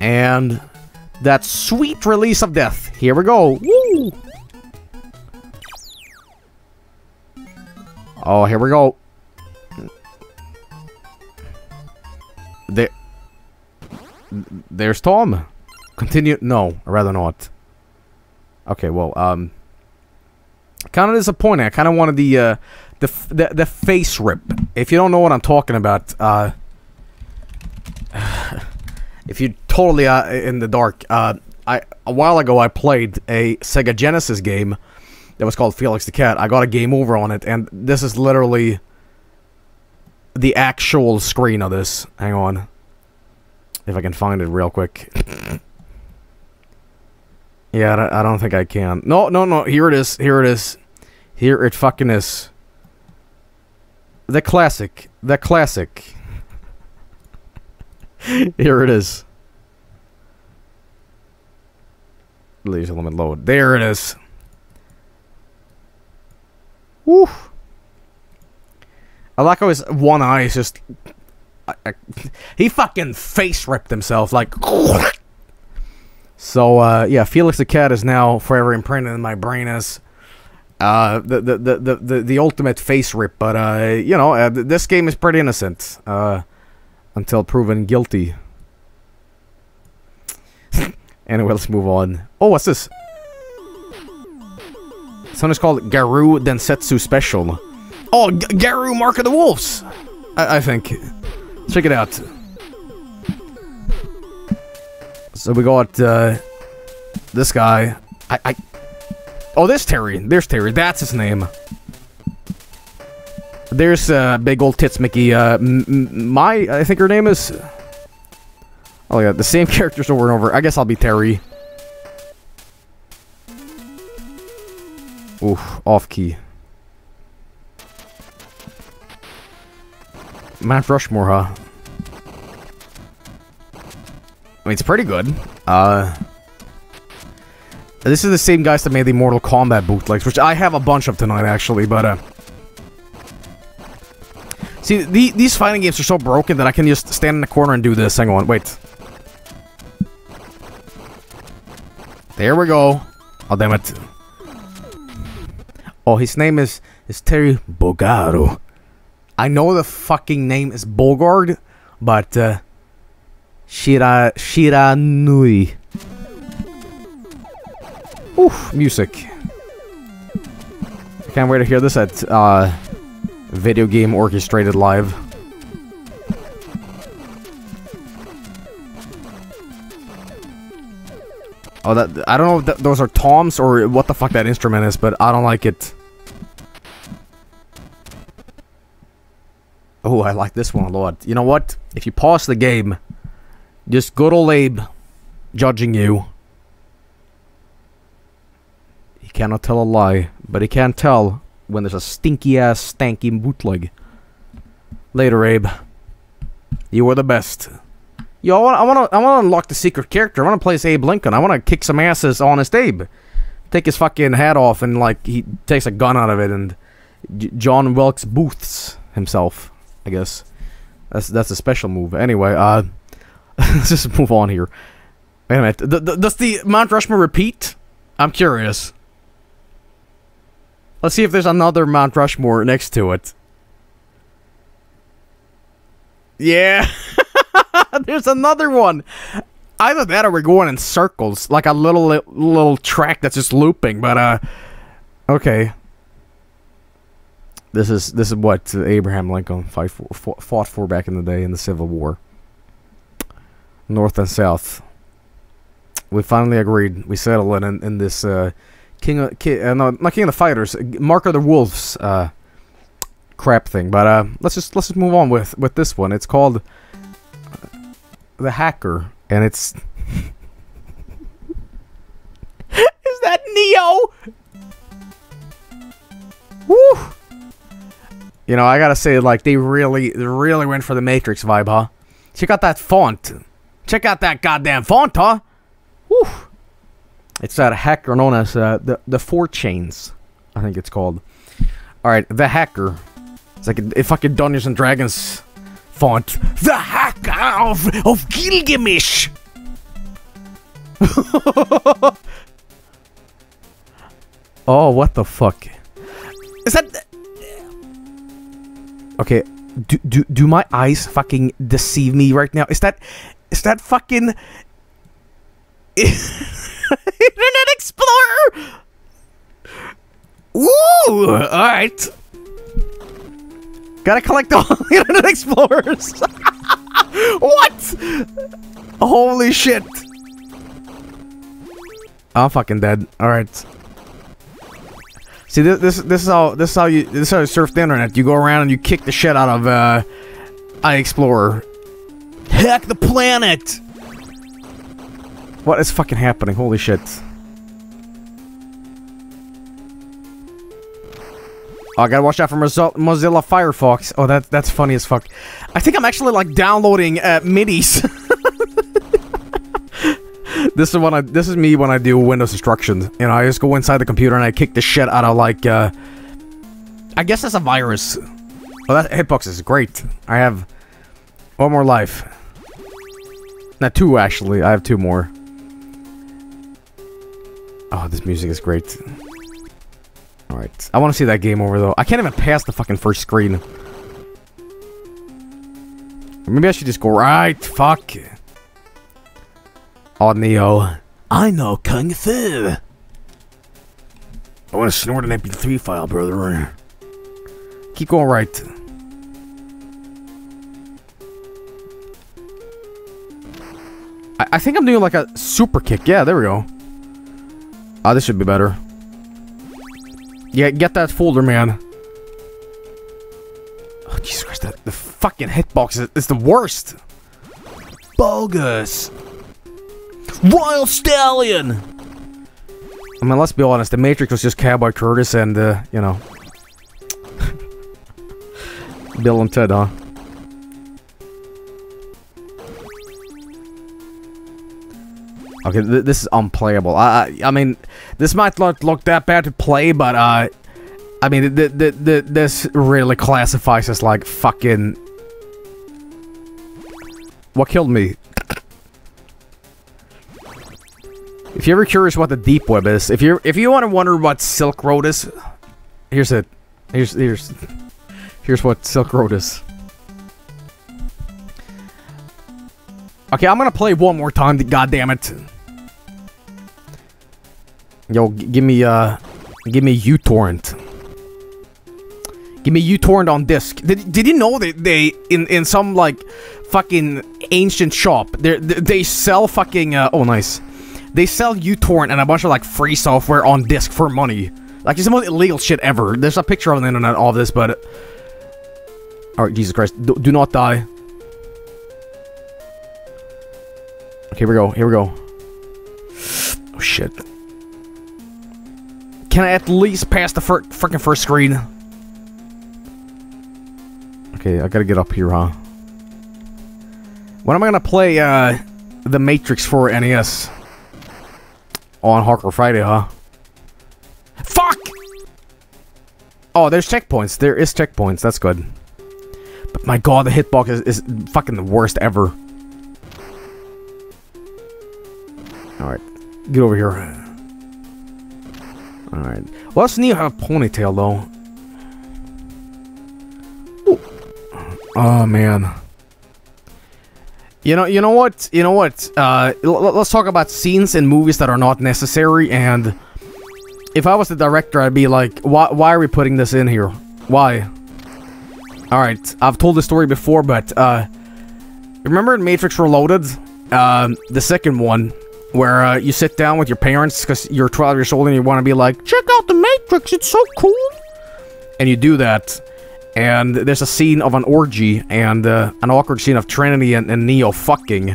And that sweet release of death. Here we go. Woo! Oh, here we go. There, there's Tom. Continue. No, I'd rather not. Okay, well, um, kind of disappointing. I kind of wanted the, uh, the, f the the face rip. If you don't know what I'm talking about, uh, if you're totally uh, in the dark, uh, I a while ago I played a Sega Genesis game that was called Felix the Cat. I got a game over on it, and this is literally the actual screen of this. Hang on, if I can find it real quick. Yeah, I don't think I can. No, no, no. Here it is. Here it is. Here it fucking is. The classic. The classic. Here it is. Laser limit load. There it is. Woo. I like how his one eye is just... I, I, he fucking face ripped himself like... So, uh, yeah, Felix the Cat is now forever imprinted in my brain as uh, the, the, the, the, the ultimate face rip. But, uh, you know, uh, th this game is pretty innocent uh, until proven guilty. Anyway, let's move on. Oh, what's this? Something is called Garou Densetsu Special. Oh, G Garou Mark of the Wolves, I, I think. Check it out. So we got, uh, this guy, I, I, oh, this Terry, there's Terry, that's his name. There's, uh, big old tits Mickey, uh, m m my, I think her name is, oh, yeah, the same characters over and over. I guess I'll be Terry. Oof, off key. Mount Rushmore, huh? I mean, it's pretty good. Uh, this is the same guys that made the Mortal Kombat bootlegs, which I have a bunch of tonight, actually, but... Uh, see, the, these fighting games are so broken that I can just stand in the corner and do this. Hang on, wait. There we go. Oh, damn it. Oh, his name is, is Terry Bogard. I know the fucking name is Bogard, but... Uh, Shira... Shiranui. Oof, music. I can't wait to hear this at uh, video game orchestrated live. Oh, that I don't know if th those are toms or what the fuck that instrument is, but I don't like it. Oh, I like this one a lot. You know what? If you pause the game, just good old Abe judging you. He cannot tell a lie, but he can tell when there's a stinky-ass, stanky bootleg. Later, Abe. You were the best. Yo, I want to I want to unlock the secret character. I want to play as Abe Lincoln. I want to kick some asses, honest Abe. Take his fucking hat off and, like, he takes a gun out of it and J John Wilkes Booths himself, I guess. That's that's a special move. Anyway, uh, let's just move on here. Wait a minute. Th th does the Mount Rushmore repeat? I'm curious. Let's see if there's another Mount Rushmore next to it. Yeah. There's another one. Either that or we're going in circles, like a little little track that's just looping. But uh, okay. This is this is what Abraham Lincoln fight for, fought for back in the day in the Civil War. North and South. We finally agreed. We settled it in, in this uh, King of King, uh, no, not King of the Fighters, Mark of the Wolves uh, crap thing. But uh, let's just let's just move on with with this one. It's called The Hacker, and it's is that Neo? Woo! You know, I gotta say, like, they really, they really went for the Matrix vibe, huh? Check out that font. Check out that goddamn font, huh? Woo! It's that hacker known as uh, the the Four Chains, I think it's called. All right, The Hacker. It's like a, a fucking Dungeons and Dragons font. The Hacker of of Gilgamesh. Oh, what the fuck? Is that? Th Okay, do, do do my eyes fucking deceive me right now? Is that is that fucking Internet Explorer? Ooh, all right. Gotta collect all the Internet Explorers. What? Holy shit! I'm fucking dead. All right. See, this, this this is how this is how you this is how you surf the internet. You go around and you kick the shit out of uh, iExplorer. Hack the planet! What is fucking happening? Holy shit! Oh, I gotta watch out for Mozo Mozilla Firefox. Oh, that that's funny as fuck. I think I'm actually like downloading uh, midis. This is when I. This is me when I do Windows instructions. You know, I just go inside the computer and I kick the shit out of like. Uh, I guess that's a virus. Well, that hitbox is great. I have one more life. Not two actually. I have two more. Oh, this music is great. All right, I want to see that game over though. I can't even pass the fucking first screen. Maybe I should just go right. Fuck. Oh, Neo. I know Kung Fu. I want to snort an M P three file, brother. Keep going right. I, I think I'm doing like a super kick. Yeah, there we go. Oh, this should be better. Yeah, get that folder, man. Oh, Jesus Christ. That, the fucking hitbox is, is the worst. Bogus. Royal Stallion! I mean, let's be honest, the Matrix was just Cowboy Curtis and, uh, you know... Bill and Ted, huh? Okay, th this is unplayable. I, I I mean, this might not look that bad to play, but, uh... I mean, th th th this really classifies as, like, fucking... What killed me? If you're ever curious what the deep web is, if you if you want to wonder what Silk Road is, here's it. Here's here's here's what Silk Road is. Okay, I'm gonna play one more time. God damn it! Yo, g give me uh, give me uTorrent. Give me uTorrent on disc. Did, did you know that they in in some like fucking ancient shop they they sell fucking uh, oh nice, they sell uTorrent and a bunch of like free software on disc for money. Like it's the most illegal shit ever. There's a picture on the internet of this, but all right, Jesus Christ, do, do not die. Okay, here we go. Here we go. Oh shit. Can I at least pass the fir frickin' first screen? Okay, I gotta get up here, huh? When am I gonna play, uh, the Matrix for N E S? On Hardcore Friday, huh? Fuck! Oh, there's checkpoints. There is checkpoints. That's good. But my god, the hitbox is, is fucking the worst ever. Alright. Get over here. Alright. Well, does Neo have a ponytail, though? Ooh. Oh, man. You know, you know what? You know what? Uh, let's talk about scenes in movies that are not necessary, and... If I was the director, I'd be like, why, why are we putting this in here? Why? Alright, I've told this story before, but, uh... Remember in Matrix Reloaded? Um, the second one. Where uh, you sit down with your parents because you're twelve years old and you want to be like, check out the Matrix, it's so cool. And you do that. And there's a scene of an orgy and uh, an awkward scene of Trinity and, and Neo fucking.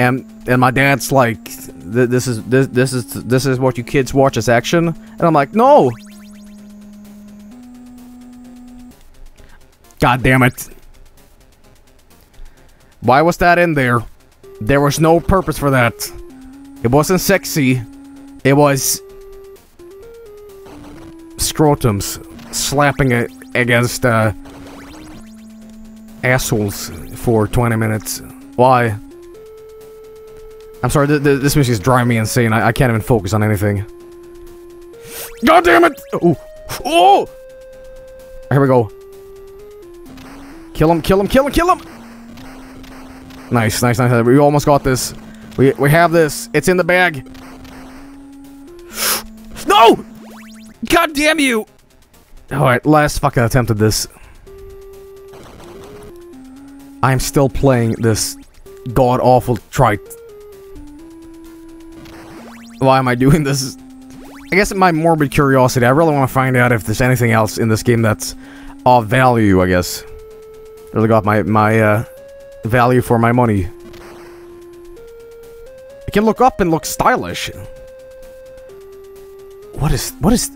And and my dad's like, this is this this is this is what you kids watch as action. And I'm like, no. God damn it. Why was that in there? There was no purpose for that. It wasn't sexy. It was... scrotums. Slapping it against, uh... assholes for twenty minutes. Why? I'm sorry, th th this music is driving me insane. I, I can't even focus on anything. God damn it! Ooh. Oh! Here we go. Kill him, kill him, kill him, kill him! Nice, nice, nice. We almost got this. We we have this. It's in the bag. No! God damn you! Alright, last fucking attempt at this. I'm still playing this god-awful trite. Why am I doing this? I guess my morbid curiosity. I really want to find out if there's anything else in this game that's of value, I guess. Really got my, my, uh... value for my money. I can look up and look stylish. What is... What is...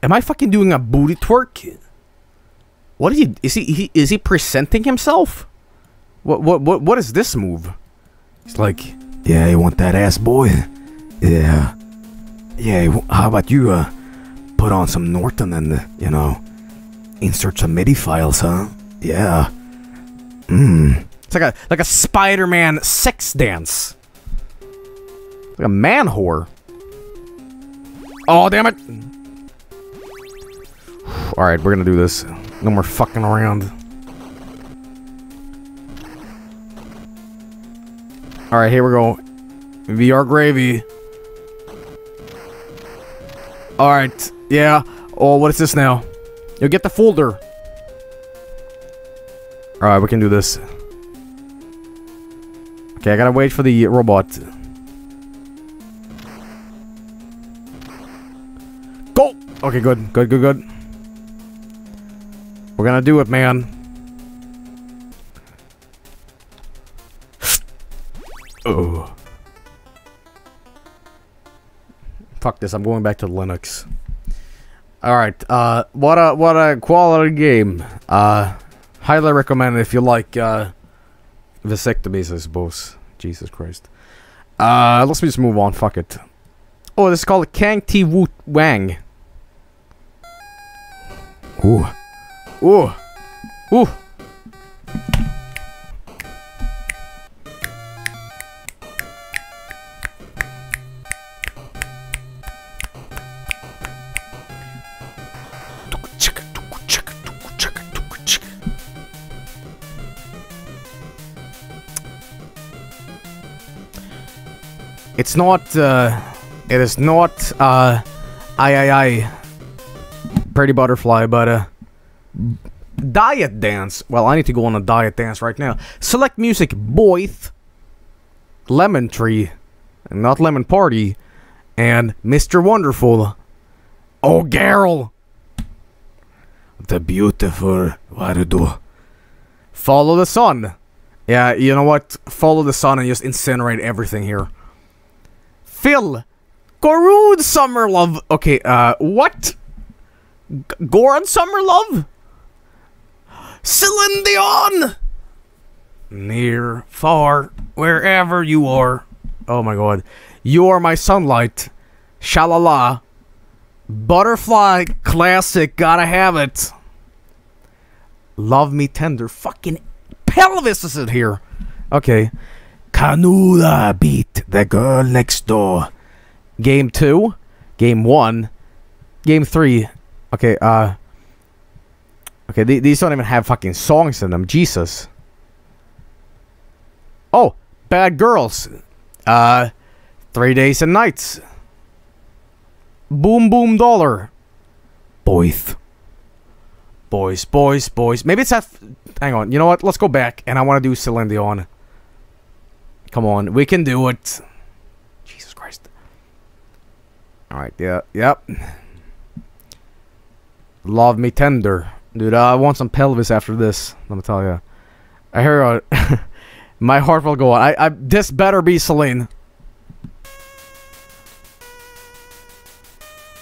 Am I fucking doing a booty twerk? What is he... Is he... he is he presenting himself? What, what... What... What is this move? It's like... Yeah, you want that ass, boy? Yeah. Yeah, how about you, uh... put on some Norton and, uh, you know... insert some MIDI files, huh? Yeah. Mm. It's like a like a Spider-Man sex dance. Like a man whore. Oh damn it! All right, we're gonna do this. No more fucking around. All right, here we go. V R gravy. All right, yeah. Oh, what is this now? You'll get the folder. Alright, we can do this. Okay, I gotta wait for the robot. Go! Okay, good, good, good, good. We're gonna do it, man. Oh. Fuck this, I'm going back to Linux. Alright, uh, what a, what a quality game. Uh... Highly recommend it if you like uh, vasectomies, I suppose. Jesus Christ. Uh, let's just move on. Fuck it. Oh, this is called Kang T Wu Wang. Ooh. Ooh. Ooh. It's not, uh, it is not, uh, I, I, I, pretty butterfly, but, uh, diet dance. Well, I need to go on a diet dance right now. Select music, Boyth, Lemon Tree, not Lemon Party, and Mister Wonderful. Oh, girl! The beautiful, what to do? Follow the sun. Yeah, you know what? Follow the sun and just incinerate everything here. Phil! Gorun Summer Love! Okay, uh, what? G Goron Summer Love? Celine Dion! Near, far, wherever you are. Oh my god. You are my sunlight. Shalala. Butterfly classic, gotta have it. Love me tender. Fucking pelvis is it here. Okay. Kanura beat the girl next door. Game two. Game one. Game three. Okay, uh. Okay, th these don't even have fucking songs in them. Jesus. Oh, Bad Girls. Uh, Three Days and Nights. Boom Boom Dollar. Boyth. Boys, boys, boys. Maybe it's that... Hang on. You know what? Let's go back. And I want to do Celine Dion. Come on. We can do it. Jesus Christ. Alright. Yeah. Yep. Love me tender. Dude, I want some pelvis after this. Let me tell you. I hear on. My heart will go on. I, I, this better be Celine.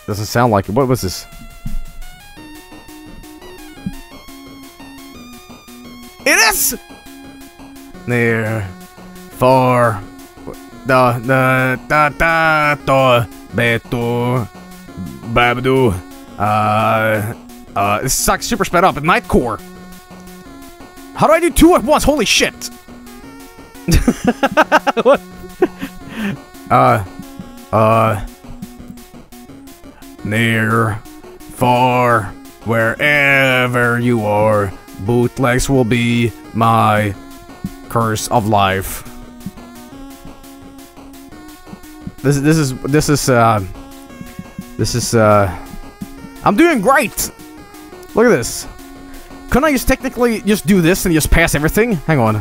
Doesn't sound like it. What was this? It is! Near. Far. Da da da da da. Beto. Babdu. Uh. Uh. This sucks super sped up. At Nightcore. How do I do two at once? Holy shit. What? Uh. Uh. Near, far, wherever you are, bootlegs will be my curse of life. This, this is, this is, uh, this is, uh, I'm doing great! Look at this. Couldn't I just technically just do this and just pass everything? Hang on.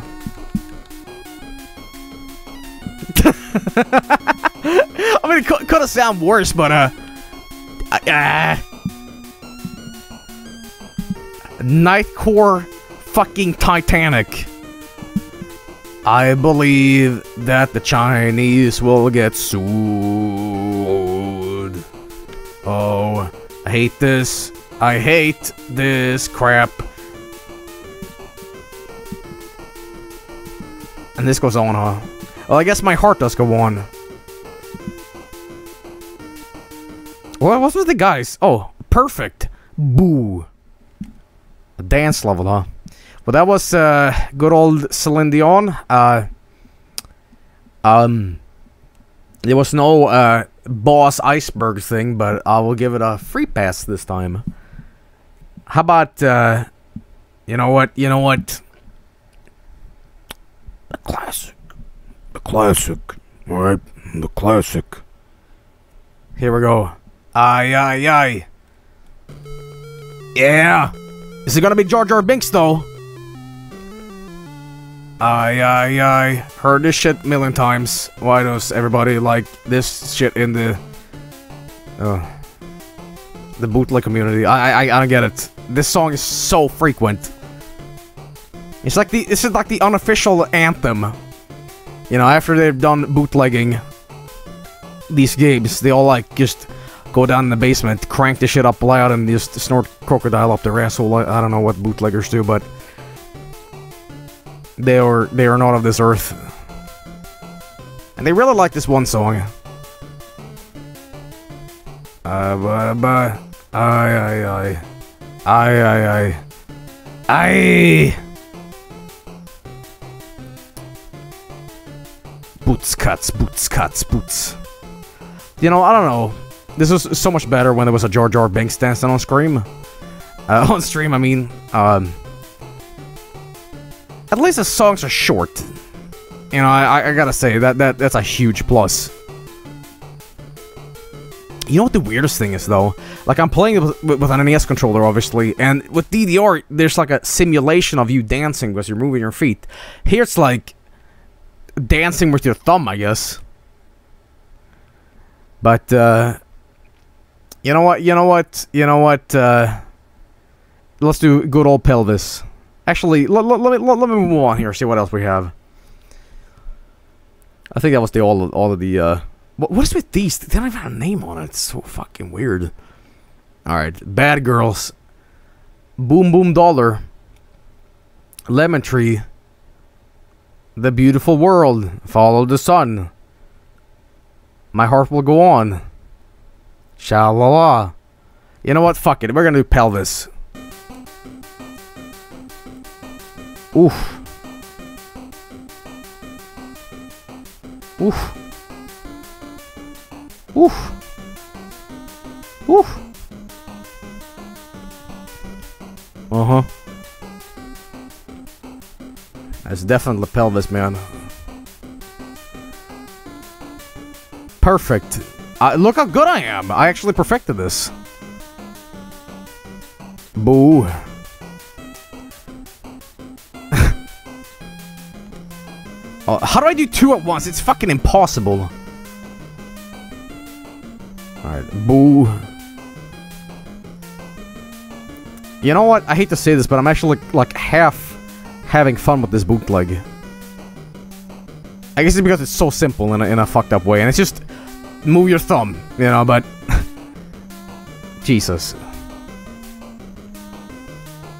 I mean, it could have sounded worse, but, uh, Uh, Nightcore fucking Titanic. I believe that the Chinese will get sued. Oh, I hate this. I hate this crap. And this goes on, huh? Well, I guess my heart does go on. What was with the guys? Oh, perfect. Boo. A dance level, huh? Well, that was uh, good old Celine Dion. Uh, um, there was no uh, boss iceberg thing, but I will give it a free pass this time. How about, uh, you know what? You know what? The classic. The classic. All right, the classic. Here we go. Aye, aye, aye. Yeah. Is it gonna be Jar Jar Binks, though? Aye, aye, aye. Heard this shit a million times. Why does everybody like this shit in the... Uh, the bootleg community? I, I, I don't get it. This song is so frequent. It's like the... This is like the unofficial anthem. You know, after they've done bootlegging these games, they all like just... go down in the basement, crank the shit up loud, and just snort crocodile up their asshole. I, I don't know what bootleggers do, but they are they are not of this earth. And they really like this one song. Uh, bye, bye. Aye, aye, aye. Aye, aye, aye. Aye! Boots, cuts, boots, cuts, boots. You know, I don't know. This was so much better when there was a Jar Jar Binks dance on stream. Uh, on stream, I mean. Um, at least the songs are short. You know, I, I gotta say that that that's a huge plus. You know what the weirdest thing is, though? Like, I'm playing with, with an N E S controller, obviously, and with D D R, there's like a simulation of you dancing as you're moving your feet. Here, it's like dancing with your thumb, I guess. But, uh... You know what? You know what? You know what? Uh, let's do good old pelvis. Actually, let me let me move on here. See what else we have. I think that was the all of, all of the. Uh, what, what is with these? They don't even have a name on it. It's so fucking weird. All right, bad girls. Boom boom dollar. Lemon tree. The beautiful world. Follow the sun. My heart will go on. Sha-la-la. You know what? Fuck it. We're gonna do pelvis. Oof. Oof. Oof. Oof. Uh-huh. That's definitely pelvis, man. Perfect. Uh, look how good I am! I actually perfected this. Boo. Oh, how do I do two at once? It's fucking impossible. Alright, boo. You know what? I hate to say this, but I'm actually, like, like half having fun with this bootleg. I guess it's because it's so simple in a, in a fucked up way, and it's just... move your thumb, you know, but... Jesus.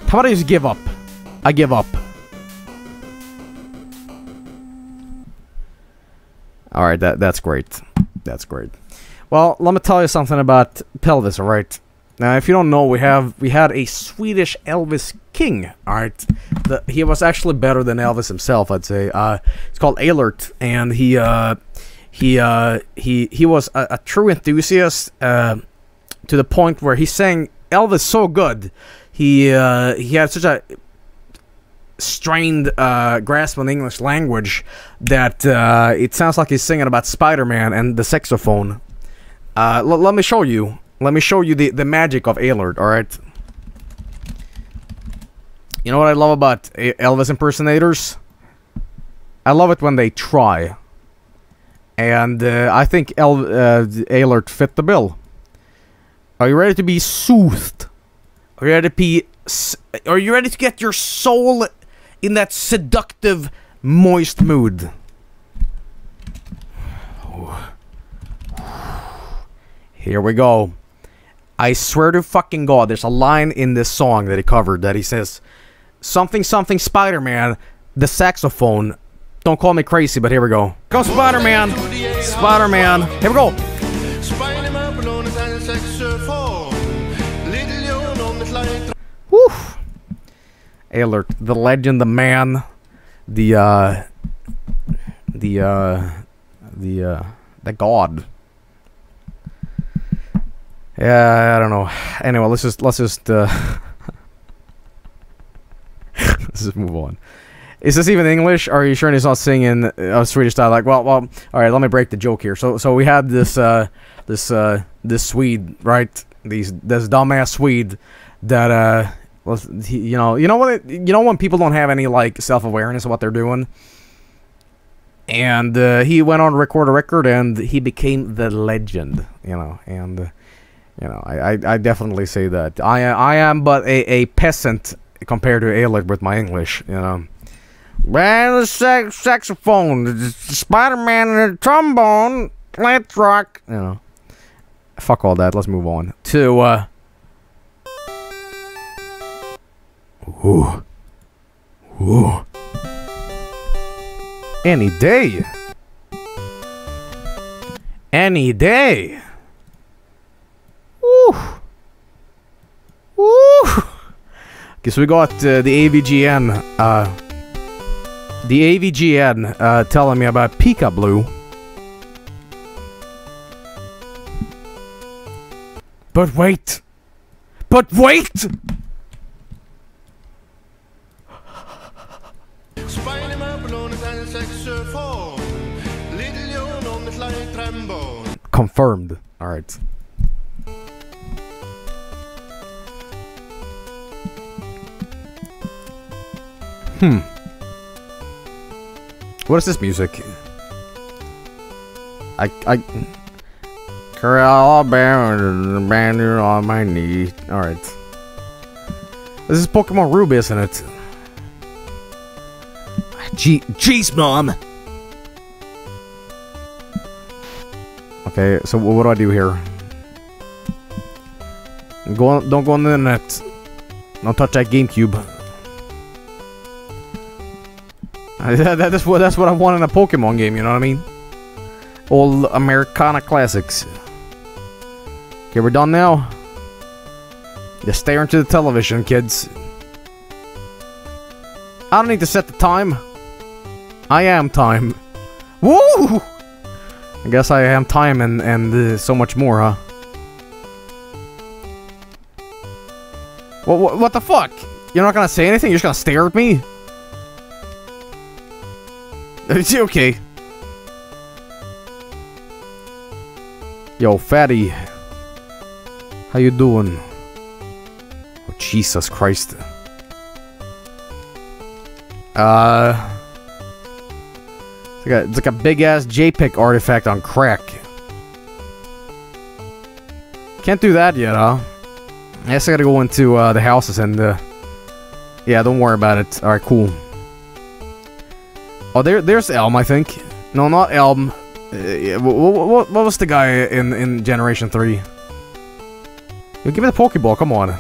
How about I just give up? I give up. Alright, that that's great. That's great. Well, let me tell you something about pelvis, alright? Now, if you don't know, we have we had a Swedish Elvis king, alright? He was actually better than Elvis himself, I'd say. Uh, it's called Eilert, and he... Uh, He uh he he was a, a true enthusiast uh, to the point where he sang Elvis so good. He uh, he had such a strained uh, grasp on the English language that uh, it sounds like he's singing about Spider-Man and the saxophone. Uh, l let me show you. Let me show you the the magic of Eilert. All right. You know what I love about Elvis impersonators? I love it when they try. And uh, I think El uh, Eilert fit the bill. Are you ready to be soothed? Are you ready to be? S are you ready to get your soul in that seductive, moist mood? Oh. Here we go. I swear to fucking God, there's a line in this song that he covered that he says, "Something, something, Spider-Man, the saxophone." Don't call me crazy, but here we go. Go Spider-Man! Spider-Man! Here we go! Woo! Eilert, the legend, the man, the, uh... The, uh... The, uh... The god. Yeah, I don't know. Anyway, let's just, let's just, uh... let's just move on. Is this even English? Are you sure he's not singing a Swedish dialect? Well, well, all right. Let me break the joke here. So, so we had this, uh, this, uh, this Swede, right? These, this dumbass Swede that, uh, was, he, you know, you know what? It, you know when people don't have any like self-awareness of what they're doing, and uh, he went on to record a record, and he became the legend, you know. And uh, you know, I, I, I definitely say that I, I am but a, a peasant compared to Eilert with my English, you know. Man, the sax saxophone, Spider-Man and the trombone, let's rock. You know, fuck all that. Let's move on to. Uh... Ooh, ooh. Any day. Any day. Ooh, ooh. Okay, so we got uh, the A V G N. Uh. The A V G N uh, telling me about Pika Blue. But wait. But wait! Confirmed. Alright. Hmm. What is this music? I... I... Banner on my knee. Alright. This is Pokemon Ruby, isn't it? Gee, jeez, Mom! Okay, so what do I do here? Go on, don't go on the internet. Don't touch that GameCube. That, that, that's, what, that's what I want in a Pokemon game, you know what I mean? Old Americana classics. Okay, we're done now. Just stare into the television, kids. I don't need to set the time. I am time. Woo! I guess I am time and, and uh, so much more, huh? What, what, what the fuck? You're not gonna say anything? You're just gonna stare at me? It's okay. Yo, fatty. How you doing? Oh, Jesus Christ. Uh... It's like a, it's like a big-ass JPEG artifact on crack. Can't do that yet, huh? I guess I gotta go into uh, the houses and... Uh, yeah, don't worry about it. Alright, cool. Oh, there, there's Elm, I think. No, not Elm. Uh, yeah, what, what, what was the guy in, in Generation three? Yo, give me the Pokeball, come on.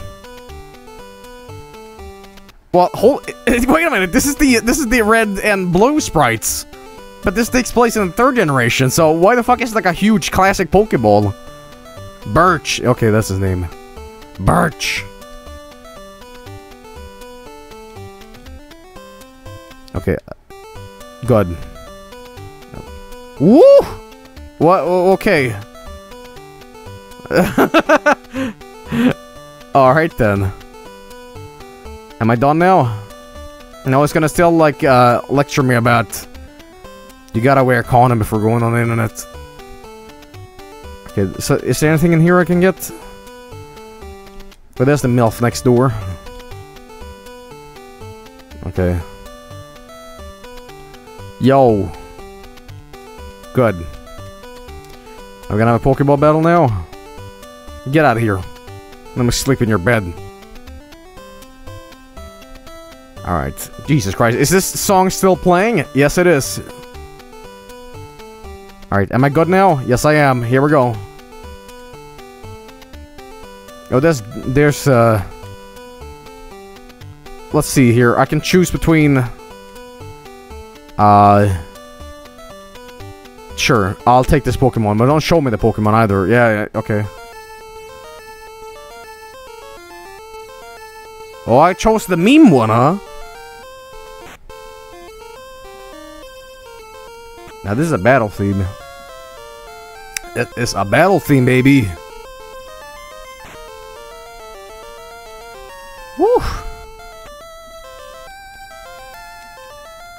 Well, hold. Wait a minute. This is the this is the red and blue sprites, but this takes place in the third generation. So why the fuck is it like a huge classic Pokeball? Birch. Okay, that's his name. Birch. Okay. Good. Woo. What? Okay. All right then. Am I done now? No, it's gonna still, like, uh, lecture me about... You gotta wear a condom before going on the internet. Okay, so, is there anything in here I can get? Well, there's the MILF next door. Okay. Yo! Good. Are we gonna have a Pokeball battle now? Get out of here. Let me sleep in your bed. Alright. Jesus Christ. Is this song still playing? Yes, it is. Alright. Am I good now? Yes, I am. Here we go. Oh, there's... There's, uh... Let's see here. I can choose between... Uh... Sure. I'll take this Pokemon, but don't show me the Pokemon either. Yeah, yeah. Okay. Oh, I chose the meme one, huh? Now this is a battle theme. It is a battle theme, baby. Woo!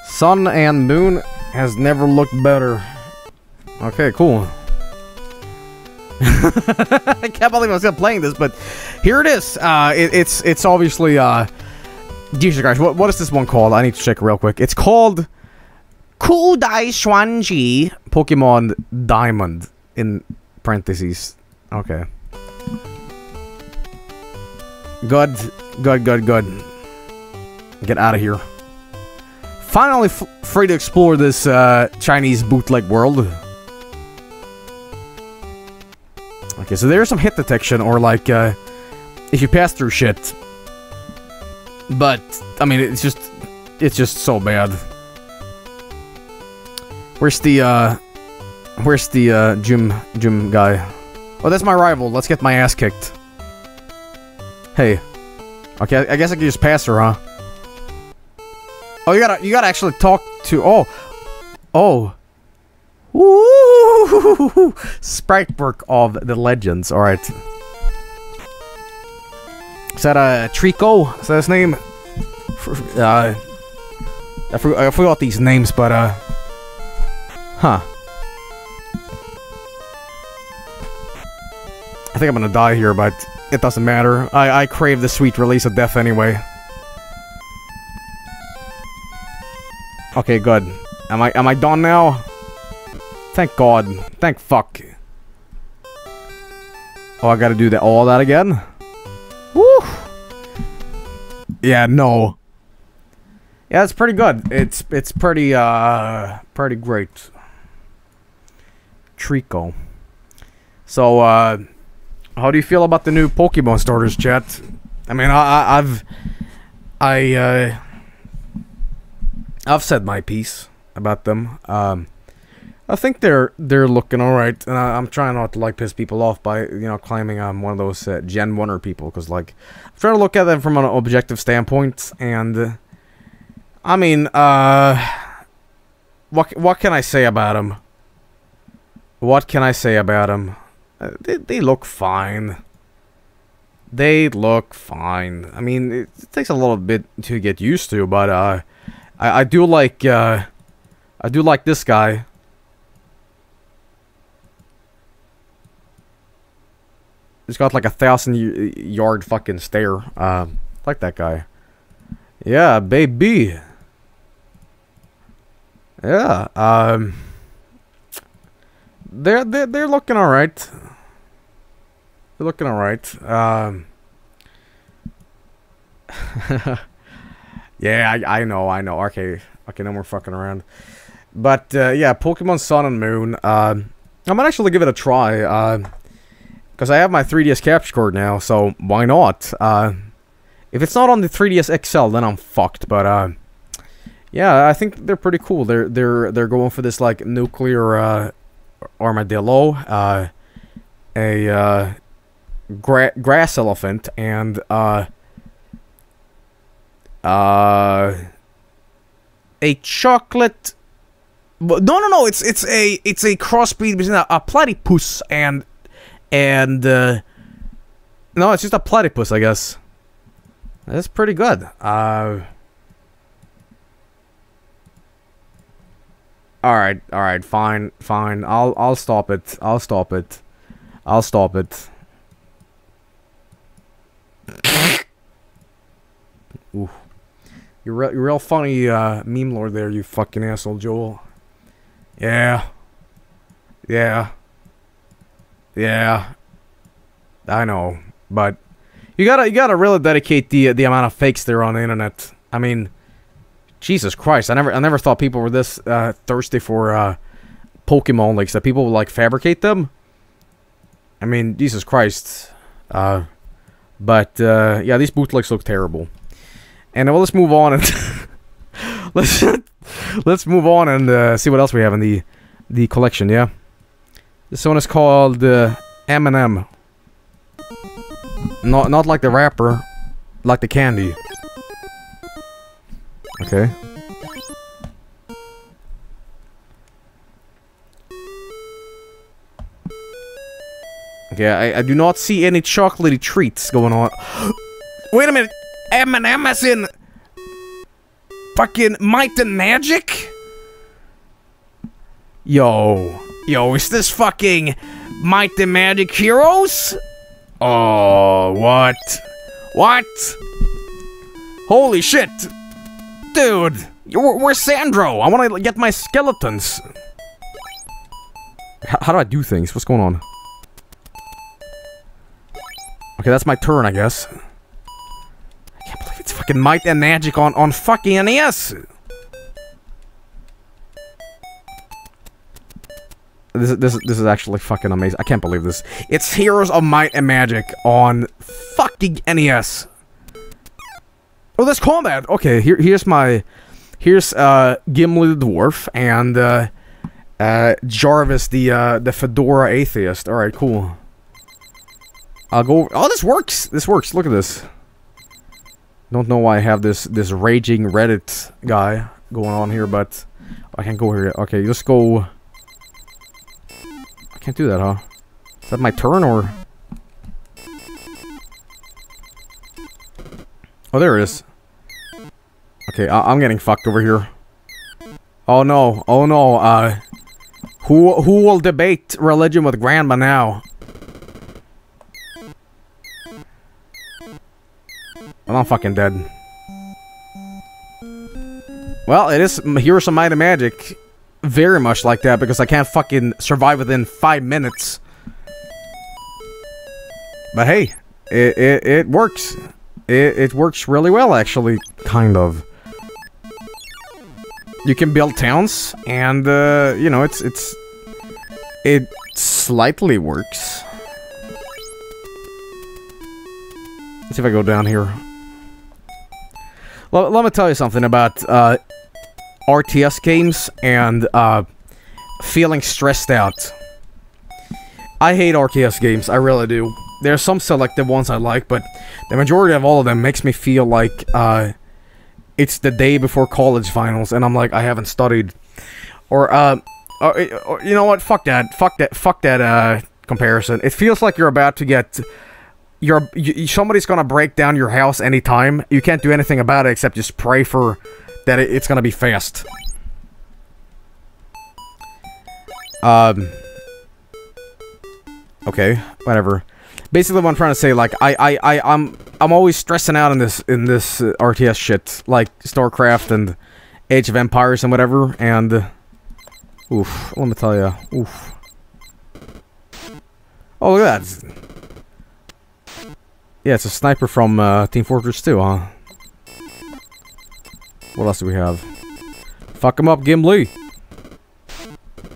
Sun and moon has never looked better. Okay, cool. I can't believe I was still playing this, but here it is. Uh, it, it's it's obviously uh, Jesus Christ. What what is this one called? I need to check real quick. It's called Kudai Swanji Pokemon Diamond in parentheses. Okay. Good, good, good, good. Get out of here. Finally, f free to explore this uh, Chinese bootleg world. Okay, so there's some hit detection, or like, uh, if you pass through shit. But, I mean, it's just, it's just so bad. Where's the, uh, where's the, uh, gym, gym guy? Oh, that's my rival. Let's get my ass kicked. Hey. Okay, I guess I can just pass her, huh? Oh, you gotta, you gotta actually talk to, oh. Oh. Ooh, sprite work of the legends. All right. Is that a uh, Treecko? Is that his name? Uh, I, for I forgot these names, but uh, huh. I think I'm gonna die here, but it doesn't matter. I I crave the sweet release of death anyway. Okay, good. Am I am I done now? Thank God. Thank fuck. Oh, I gotta do that all that again? Woo! Yeah, no. Yeah, it's pretty good. It's it's pretty uh pretty great. Treecko. So uh how do you feel about the new Pokemon starters, chat? I mean, I, I I've I uh I've said my piece about them. Um I think they're they're looking all right, and I, I'm trying not to like piss people off by you know claiming I'm one of those uh, Gen one-er people, because like I'm trying to look at them from an objective standpoint, and uh, I mean, uh, what what can I say about them? What can I say about them? Uh, they they look fine. They look fine. I mean, it, it takes a little bit to get used to, but uh, I I do like uh, I do like this guy. He's got like a thousand yard fucking stare. Uh, like that guy. Yeah, baby. Yeah. Um. They're they're they're looking all right. They're looking all right. Um. Yeah, I I know I know. Okay, okay, no more fucking around. But uh, yeah, Pokemon Sun and Moon. Um, uh, I might actually give it a try. Uh. Because I have my three D S capture card now, so why not? Uh, if it's not on the three D S X L, then I'm fucked. But uh, yeah, I think they're pretty cool. They're they're they're going for this like nuclear uh, armadillo, uh, a uh, gra grass elephant, and uh, uh, a chocolate. No, no, no! It's it's a it's a crossbreed between a, a platypus and. And, uh, no, it's just a platypus, I guess. That's pretty good. Uh, alright, alright, fine, fine. I'll, I'll stop it. I'll stop it. I'll stop it. Ooh. You're, re you're real funny, uh, meme lord there, you fucking asshole, Joel. Yeah. Yeah. Yeah, I know, but you gotta you gotta really dedicate the the amount of fakes there on the internet. I mean, Jesus Christ, I never I never thought people were this uh, thirsty for uh, Pokemon leaks that people would like fabricate them. I mean, Jesus Christ, uh, but uh, yeah, these bootlegs look terrible. And well, let's move on and let's let's move on and uh, see what else we have in the the collection. Yeah. This one is called uh, M and M. Not, not like the wrapper, like the candy. Okay. Okay, I, I do not see any chocolatey treats going on. Wait a minute! M and M as in... fucking Might and Magic? Yo... Yo, is this fucking Might and Magic Heroes? Oh, what? What? Holy shit. Dude, you're, where's Sandro? I want to get my skeletons. H- how do I do things? What's going on? Okay, that's my turn, I guess. I can't believe it's fucking Might and Magic on, on fucking N E S. This, this, this is actually fucking amazing. I can't believe this. It's Heroes of Might and Magic on fucking N E S. Oh, that's combat. Okay, here, here's my... Here's uh, Gimli the Dwarf and uh, uh, Jarvis the uh, the Fedora Atheist. Alright, cool. I'll go... Oh, this works! This works. Look at this. Don't know why I have this, this raging Reddit guy going on here, but... I can't go here yet. Okay, let's go... Can't do that, huh? Is that my turn, or...? Oh, there it is. Okay, I I'm getting fucked over here. Oh no, oh no, uh... Who, who will debate religion with Grandma now? I'm fucking dead. Well, it is Heroes of Might and Magic. Very much like that, because I can't fucking survive within five minutes. But hey, it, it, it works. It, it works really well, actually. Kind of. You can build towns, and, uh, you know, it's, it's... It slightly works. Let's see if I go down here. Well, let me tell you something about, uh... R T S games and uh, feeling stressed out. I hate R T S games, I really do. There's some selective ones I like, but the majority of all of them makes me feel like uh, it's the day before college finals, and I'm like, I haven't studied, or uh, or, or, you know what? Fuck that. Fuck that. Fuck that uh, comparison. It feels like you're about to get. You're you, somebody's gonna break down your house anytime. You can't do anything about it except just pray for. That it's gonna be fast. Um. Okay, whatever. Basically, what I'm trying to say, like, I, I, I, I'm, I'm always stressing out in this, in this uh, R T S shit, like StarCraft and Age of Empires and whatever. And, uh, oof, let me tell you, oof. Oh, look at that. Yeah, it's a sniper from uh, Team Fortress two, huh? What else do we have? Fuck him up, Gimli.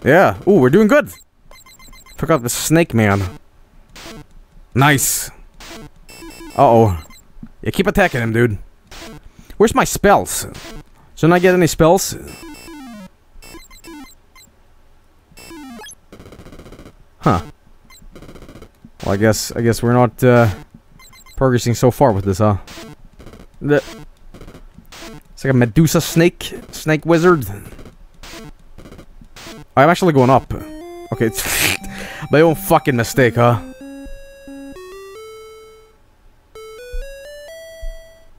Yeah. Ooh, we're doing good. Pick out the snake man. Nice. Uh-oh. Yeah, keep attacking him, dude. Where's my spells? Shouldn't I get any spells? Huh. Well, I guess, I guess we're not, uh, progressing so far with this, huh? The... It's like a Medusa snake, snake wizard. I'm actually going up. Okay, it's my own fucking mistake, huh?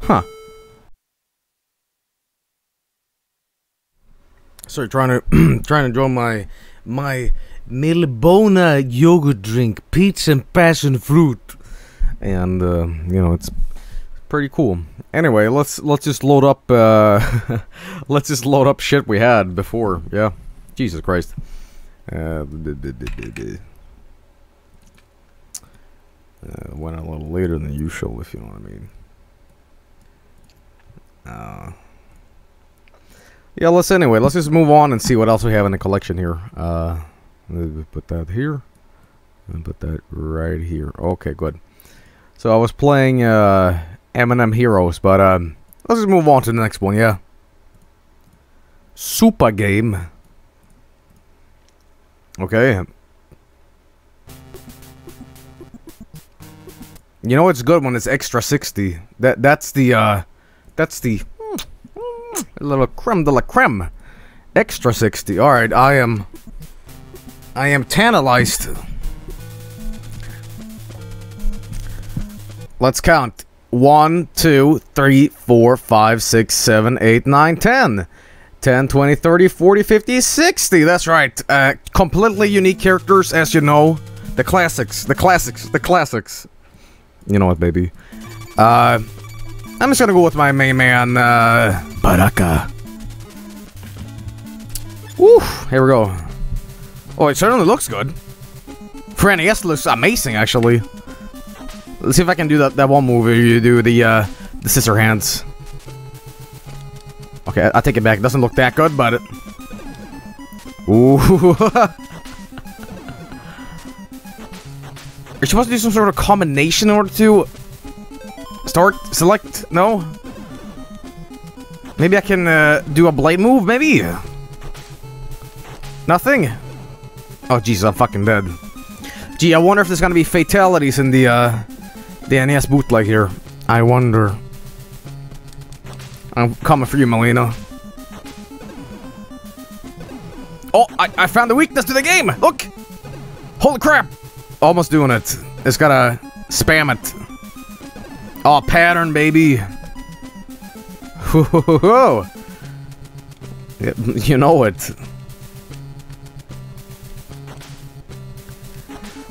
Huh. Sorry, trying to trying to enjoy my my Melbona yogurt drink, peach and passion fruit, and uh, you know it's. Pretty cool. Anyway, let's let's just load up uh let's just load up shit we had before. Yeah. Jesus Christ. Uh, uh went a little later than usual, if you know what I mean. Uh Yeah, let's anyway, let's just move on and see what else we have in the collection here. Uh put that here and put that right here. Okay, good. So I was playing uh M and M Heroes, but um, let's just move on to the next one, yeah. Super game. Okay. You know it's good when it's extra sixty. That that's the uh, that's the mm, little creme de la creme. Extra sixty. All right, I am. I am tantalized. Let's count. one, two, three, four, five, six, seven, eight, nine, ten. ten, twenty, thirty, forty, fifty, sixty. That's right. Uh, completely unique characters, as you know. The classics. The classics. The classics. You know what, baby. Uh, I'm just gonna go with my main man, uh... Baraka. Woo! Here we go. Oh, it certainly looks good. For N E S looks amazing, actually. Let's see if I can do that, that one move where you do the, uh, the scissor hands. Okay, I, I take it back. It doesn't look that good, but... It... Ooh. You're supposed to do some sort of combination in order to... Start? Select? No? Maybe I can, uh, do a blade move? Maybe? Nothing? Oh, Jesus, I'm fucking dead. Gee, I wonder if there's gonna be fatalities in the, uh... The N E S bootleg here. I wonder. I'm coming for you, Mileena. Oh, I, I found the weakness to the game! Look! Holy crap! Almost doing it. It's gotta spam it. Oh, pattern, baby. Ho ho ho ho! You know it.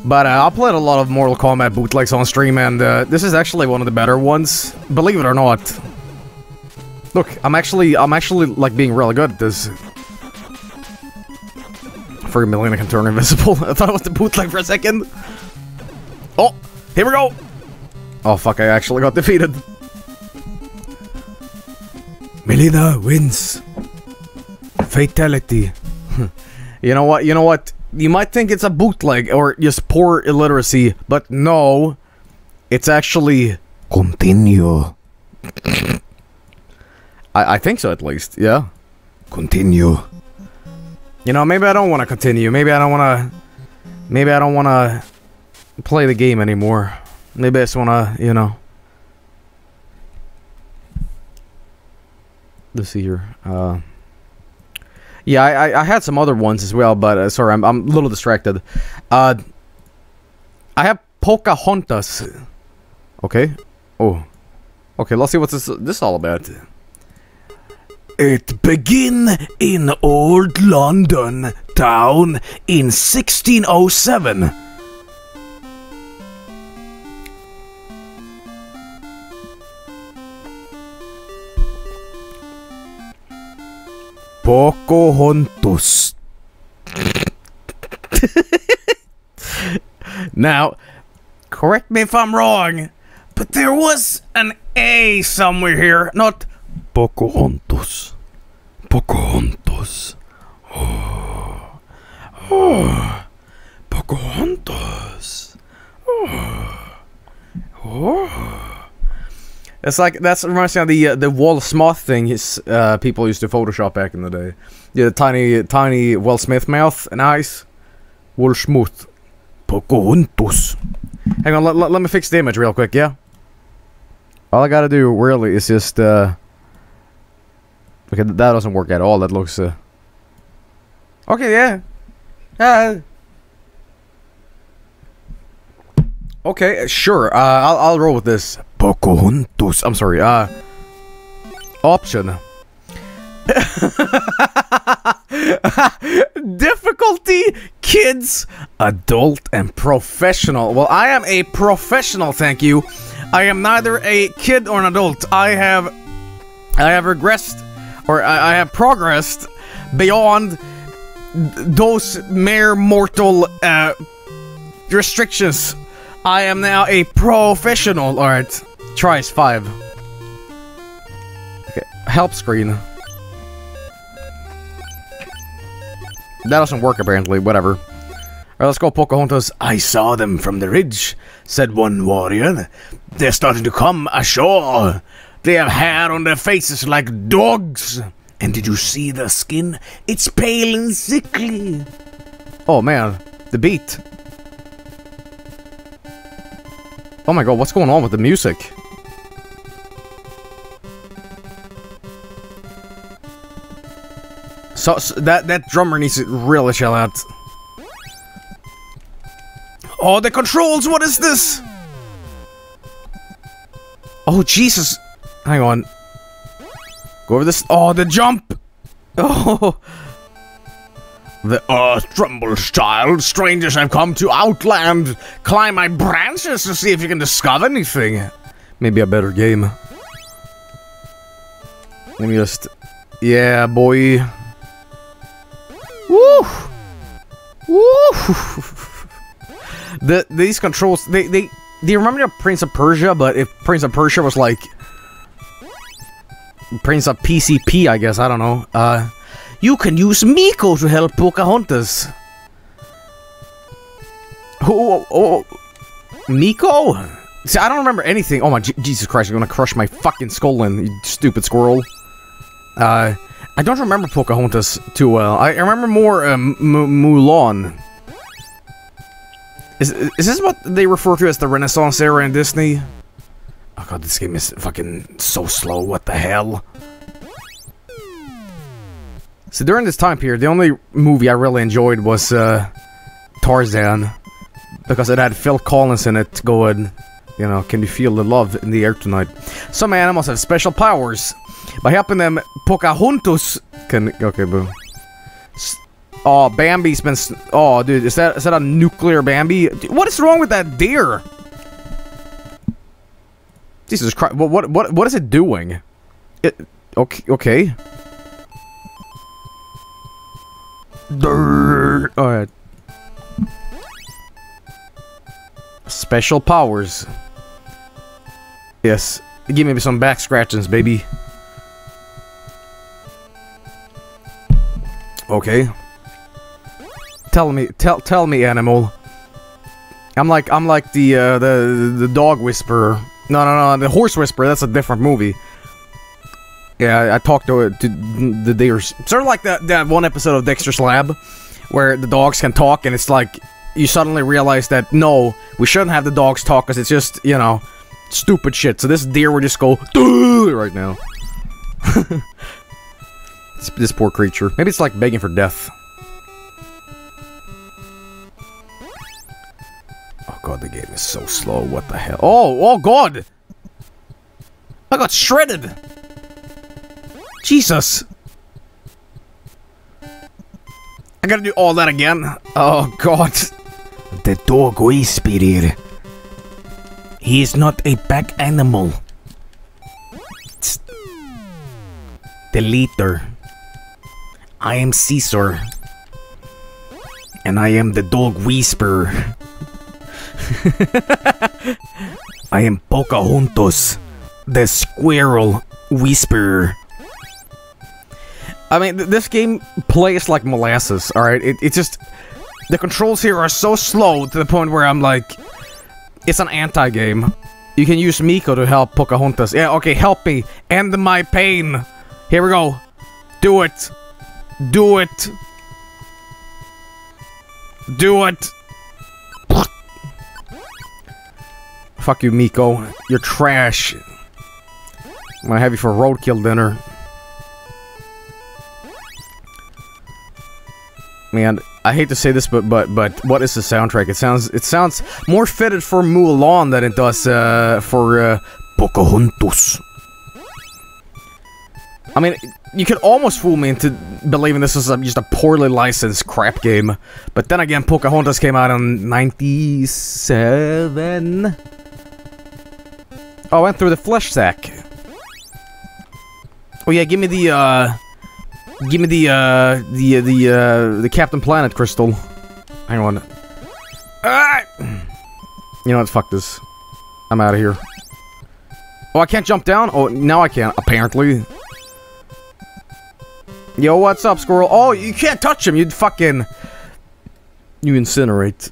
But uh, I played a lot of Mortal Kombat bootlegs on stream, and uh, this is actually one of the better ones, believe it or not. Look, I'm actually, I'm actually, like, being really good at this. Free Mileena can turn invisible. I thought it was the bootleg for a second. Oh, here we go. Oh, fuck, I actually got defeated. Mileena wins. Fatality. You know what, you know what? You might think it's a bootleg or just poor illiteracy, but no. It's actually... Continue. I, I think so, at least, yeah. Continue. You know, maybe I don't want to continue. Maybe I don't want to... Maybe I don't want to play the game anymore. Maybe I just want to, you know... Let's see here. Uh... Yeah, I, I had some other ones as well, but uh, sorry, I'm, I'm a little distracted. Uh, I have Pocahontas. Okay. Oh. Okay, let's see what this, this is all about. It began in old London town in sixteen oh seven. Pocahontas. Now, correct me if I'm wrong, but there was an A somewhere here, not Pocahontas. Pocahontas. Oh. Oh. Pocahontas. Oh. Oh. It's like, that's reminds me of the uh, the Will Smith thing his uh, people used to Photoshop back in the day. Yeah, the tiny, tiny Will Smith mouth and eyes. Will Smith. Pocahontas. Hang on, let, let, let me fix the image real quick, yeah? All I gotta do, really, is just, uh... okay, that doesn't work at all, that looks, uh... okay, yeah. Yeah. Okay, sure, uh, I'll, I'll roll with this. Pocahontas. I'm sorry, uh... option. Difficulty, kids, adult, and professional. Well, I am a professional, thank you. I am neither a kid or an adult. I have... I have regressed, or I, I have progressed beyond those mere mortal, uh... restrictions. I am now a professional. Alright. Tries five. Okay. Help screen. That doesn't work apparently. Whatever. Alright, let's go Pocahontas. I saw them from the ridge, said one warrior. They're starting to come ashore. They have hair on their faces like dogs. And did you see their skin? It's pale and sickly. Oh man. The beat. Oh my god, what's going on with the music? So, so that that drummer needs to really chill out. Oh, the controls! What is this? Oh, Jesus! Hang on. Go over this. Oh, the jump! Oh! The earth trembles, child. Strangers have come to Outland. Climb my branches to see if you can discover anything. Maybe a better game. Let me just... yeah, boy. Woo! Woo! The, these controls... They, they... Do you remember Prince of Persia? But if Prince of Persia was like... Prince of P C P, I guess. I don't know. Uh... You can use Miko to help Pocahontas. Oh, oh, oh. Miko? See, I don't remember anything. Oh my, J Jesus Christ, I'm gonna crush my fucking skull in, you stupid squirrel. Uh, I don't remember Pocahontas too well. I, I remember more um, Mulan. Is, is this what they refer to as the Renaissance era in Disney? Oh god, this game is fucking so slow, what the hell? So during this time period, the only movie I really enjoyed was uh, Tarzan, because it had Phil Collins in it going, you know, can you feel the love in the air tonight? Some animals have special powers. By helping them, Pocahontas can... okay, boom. Oh, Bambi's been... oh, dude, is that, is that a nuclear Bambi? What is wrong with that deer? Jesus Christ, what, what, what, what is it doing? It... Okay. Okay. Alright. Special powers. Yes. Give me some back scratchings, baby. Okay. Tell me, tell, tell me, animal. I'm like, I'm like the uh, the the dog whisperer. No, no, no, the horse whisperer. That's a different movie. Yeah, I, I talked to, to the deers. Sort of like that that one episode of Dexter's Lab, where the dogs can talk, and it's like you suddenly realize that no, we shouldn't have the dogs talk because it's just, you know, stupid shit. So this deer would just go duh! Right now. this, this poor creature. Maybe it's like begging for death. God, the game is so slow. What the hell? Oh, oh God! I got shredded. Jesus! I gotta do all that again. Oh God! The dog whisperer. He is not a pack animal. It's the leader. I am Caesar, and I am the dog whisperer. I am Pocahontas, the squirrel whisperer. I mean, th this game plays like molasses, alright? It, it just... The controls here are so slow to the point where I'm like... It's an anti-game. You can use Miko to help Pocahontas. Yeah, okay, help me. End my pain. Here we go. Do it. Do it. Do it. Fuck you, Miko. You're trash. I'm gonna have you for roadkill dinner. Man, I hate to say this, but but but what is the soundtrack? It sounds it sounds more fitted for Mulan than it does uh, for uh, Pocahontas. I mean, you could almost fool me into believing this is a, just a poorly licensed crap game, but then again, Pocahontas came out in ninety-seven. Oh, I went through the flesh sack. Oh yeah, give me the, uh... Give me the, uh... The, the, uh... The Captain Planet crystal. Hang on. Ah! You know what, fuck this. I'm out of here. Oh, I can't jump down? Oh, now I can, apparently. Yo, what's up, squirrel? Oh, you can't touch him, you'd fucking... You incinerate.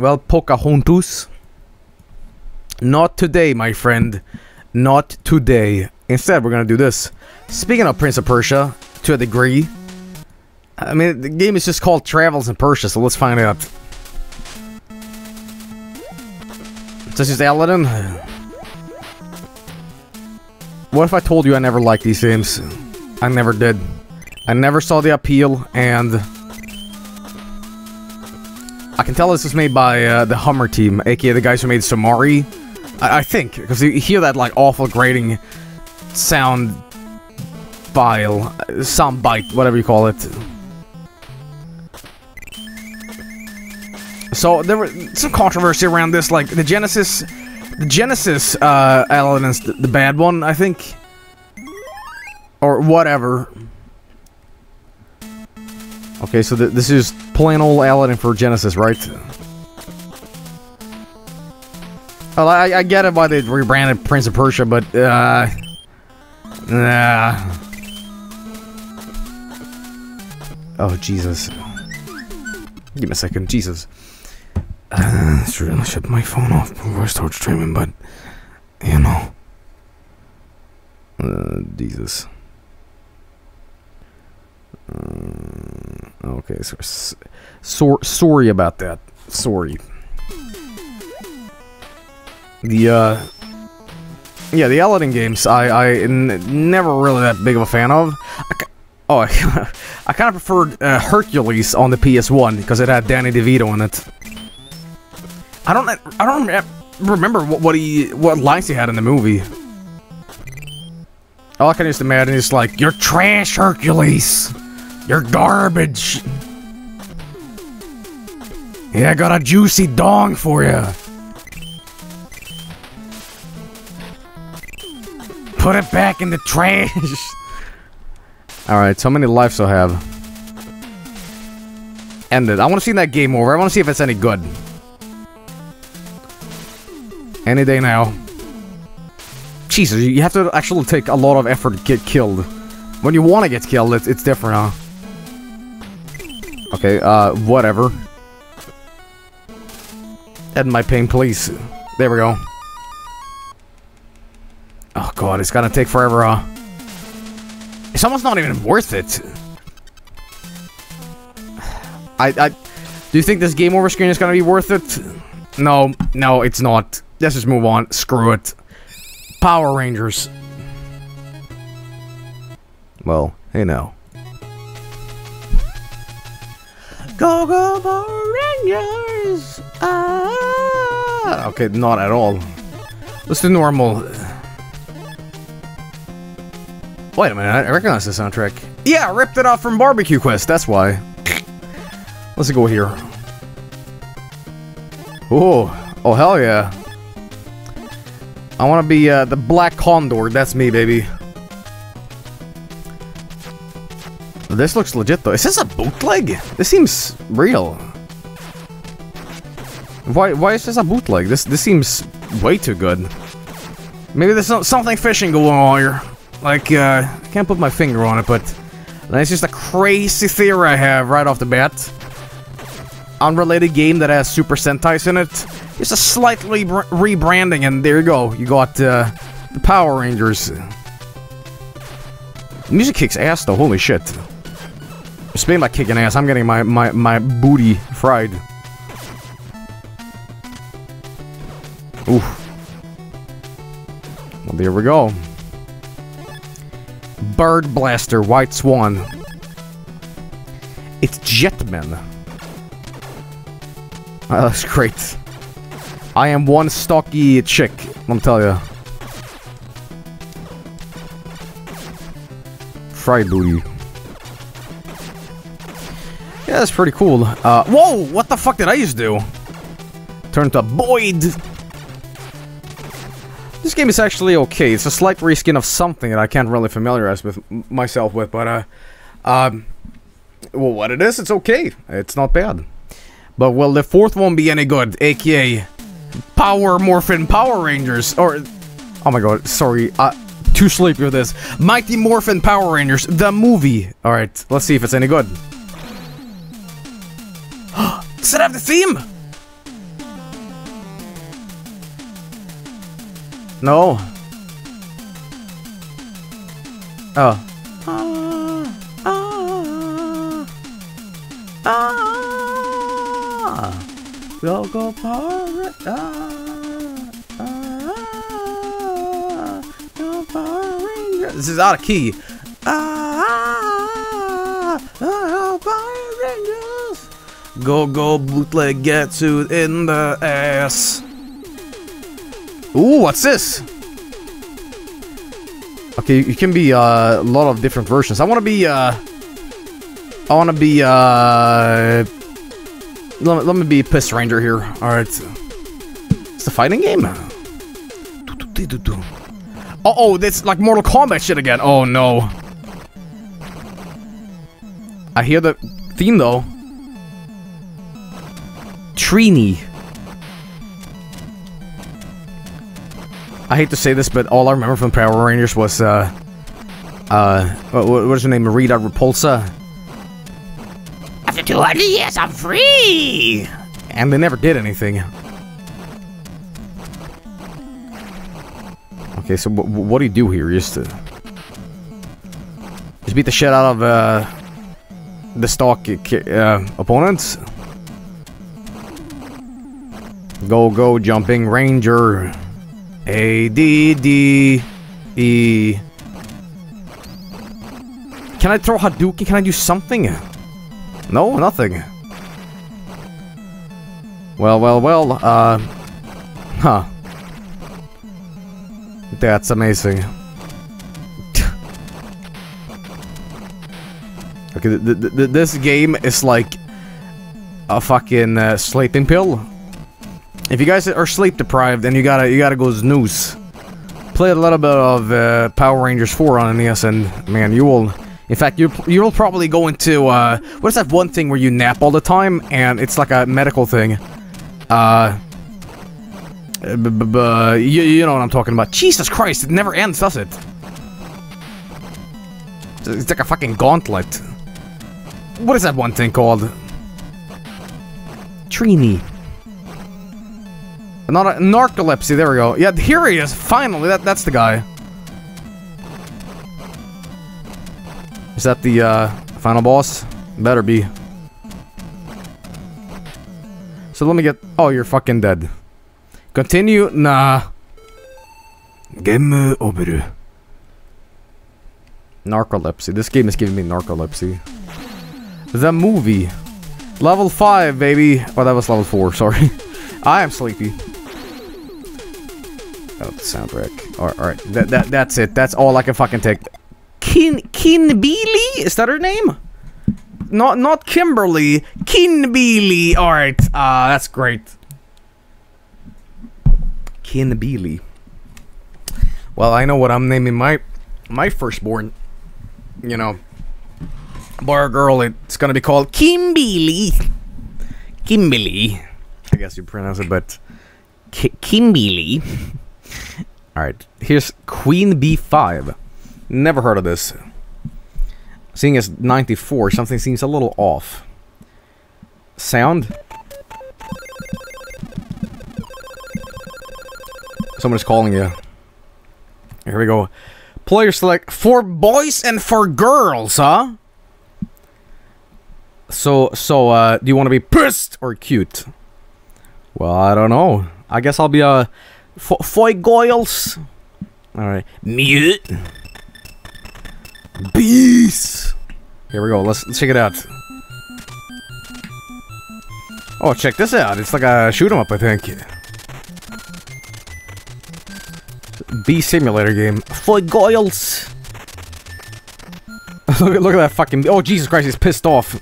Well, Pocahontas. Not today, my friend. Not today. Instead, we're gonna do this. Speaking of Prince of Persia, to a degree. I mean, the game is just called Travels in Persia, so let's find out. This is Aladdin. What if I told you I never liked these games? I never did. I never saw the appeal, and... I can tell this was made by uh, the Hummer team, aka the guys who made Samari. I think, because you hear that, like, awful grating sound file, sound bite, whatever you call it. So, there was some controversy around this, like, the Genesis, the Genesis, uh, Aladdin's the, the bad one, I think. Or whatever. Okay, so th this is plain old Aladdin for Genesis, right? Well, I, I get it why they rebranded Prince of Persia, but, uh... Nah. Oh, Jesus. Give me a second, Jesus. Uh, sure, I shut my phone off before I start streaming, but... You know... Uh, Jesus. Uh, okay, so... so... Sorry about that. Sorry. The, uh... Yeah, the Aladdin games, I, I n never really that big of a fan of. I ca oh, I kind of preferred uh, Hercules on the P S one, because it had Danny DeVito in it. I don't... I don't remember what, what he... what lines he had in the movie. All I can just imagine is like, you're trash, Hercules! You're garbage! Yeah, I got a juicy dong for ya! Put it back in the trash. Alright, so how many lives do I have? End it. I want to see that game over. I want to see if it's any good. Any day now. Jesus, you have to actually take a lot of effort to get killed. When you want to get killed, it's, it's different, huh? Okay, uh, whatever. End my pain, please. There we go. Oh god, it's gonna take forever, huh? It's almost not even worth it. I, I... Do you think this game over screen is gonna be worth it? No, no, it's not. Let's just move on. Screw it. Power Rangers. Well, hey now. Go, go, Power Rangers! Ah! Okay, not at all. Let's do normal. Wait a minute, I recognize the soundtrack. Yeah, I ripped it off from Barbecue Quest, that's why. Let's go here. Ooh, oh hell yeah. I wanna be uh, the Black Condor, that's me, baby. This looks legit though. Is this a bootleg? This seems real. Why why is this a bootleg? This this seems way too good. Maybe there's no, something fishing going on here. Like, uh, I can't put my finger on it, but that's just a crazy theory I have right off the bat. Unrelated game that has Super Sentais in it. Just a slightly rebranding, and there you go. You got, uh, the Power Rangers. Music kicks ass, though. Holy shit. Speaking about kicking ass, I'm getting my, my, my booty fried. Oof. Well, there we go. Bird Blaster, White Swan. It's Jetman. Oh, that's great. I am one stocky chick, I'm telling you. Fried booty. Yeah, that's pretty cool. Uh, whoa! What the fuck did I just do? Turn to Boyd! This game is actually okay. It's a slight reskin of something that I can't really familiarize with myself with, but uh, um, well, what it is, it's okay. It's not bad. But will the fourth one be any good? A K A Power Morphin Power Rangers, or oh my god, sorry, uh, too sleepy with this. Mighty Morphin Power Rangers, the movie. All right, let's see if it's any good. Does it have the theme? No. Oh. Ah, ah, ah. Go, go, Power. Ah, ah, go, Power Rangers. This is out of key. Ah, ah, go, Power Rangers. Go, go, bootleg, get sued in the ass. Ooh, what's this? Okay, you can be uh, a lot of different versions. I want to be, uh... I want to be, uh... Let me, let me be Piss Ranger here. Alright. It's a fighting game. Uh-oh, that's like Mortal Kombat shit again. Oh, no. I hear the theme, though. Trini. I hate to say this, but all I remember from Power Rangers was, uh... Uh... What, what is her name? Rita Repulsa? After two hundred years, I'm free! And they never did anything. Okay, so w what do you do here? You just... Uh, just beat the shit out of, uh... the stock, uh, opponents? Go, go, jumping ranger. A D D E. Can I throw Hadouken? Can I do something? No, nothing. Well, well, well. Uh, huh. That's amazing. Okay, th th th this game is like a fucking uh, sleeping pill. If you guys are sleep deprived, then you gotta you gotta go snooze. played a little bit of uh, Power Rangers four on N E S, and man, you will. In fact, you you'll probably go into uh, what's that one thing where you nap all the time, and it's like a medical thing. Uh, b b b you, you know what I'm talking about? Jesus Christ, it never ends, does it? It's like a fucking gauntlet. What is that one thing called? Trini. Not a narcolepsy. There we go. Yeah, here he is. Finally, that that's the guy. Is that the uh, final boss? Better be. So let me get. Oh, you're fucking dead. Continue. Nah. Game over. Narcolepsy. This game is giving me narcolepsy. The movie. Level five, baby. Oh, that was level four. Sorry. I am sleepy. Oh, the soundtrack. Alright, alright. That, that, that's it. That's all I can fucking take. Kin... Kinbeely? Is that her name? Not not Kimberly. Kinbeely. Alright. Ah, uh, that's great. Kinbeely. Well, I know what I'm naming my... my firstborn. You know. Boy or girl, it's gonna be called Kimberly. Kimberly. I guess you pronounce it, but... K Kimberly. Alright, here's Queen B five. Never heard of this. Seeing as ninety-four, something seems a little off. Sound? Someone's calling you. Here we go. Player select for boys and for girls, huh? So, so, uh, do you want to be pissed or cute? Well, I don't know. I guess I'll be a... Uh, Foy Goyles. Alright. Mute. Beast. Here we go. Let's, let's check it out. Oh, check this out. It's like a shoot 'em up, I think. Beast simulator game. Foy Goyles. look, look at that fucking... Oh, Jesus Christ. He's pissed off.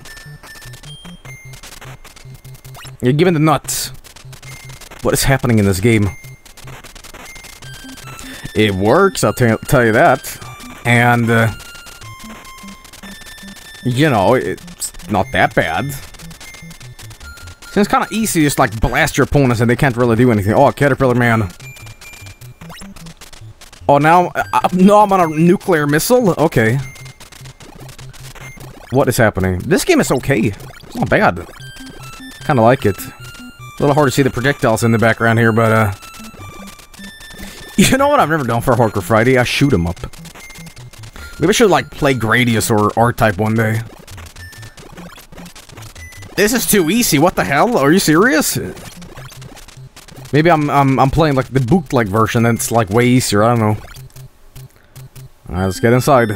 You're giving the nuts. What is happening in this game? It works, I'll tell you that. And, uh, you know, it's not that bad. So it's kind of easy to just, like, blast your opponents and they can't really do anything. Oh, Caterpillar Man. Oh, now, uh, no, I'm on a nuclear missile? Okay. What is happening? This game is okay. It's not bad. Kind of like it. A little hard to see the projectiles in the background here, but, uh... you know what I've never done for Hardcore Friday? I shoot 'em up. Maybe I should, like, play Gradius or R-Type one day. This is too easy, what the hell? Are you serious? Maybe I'm, I'm, I'm playing, like, the bootleg version, and it's, like, way easier, I don't know. Alright, let's get inside.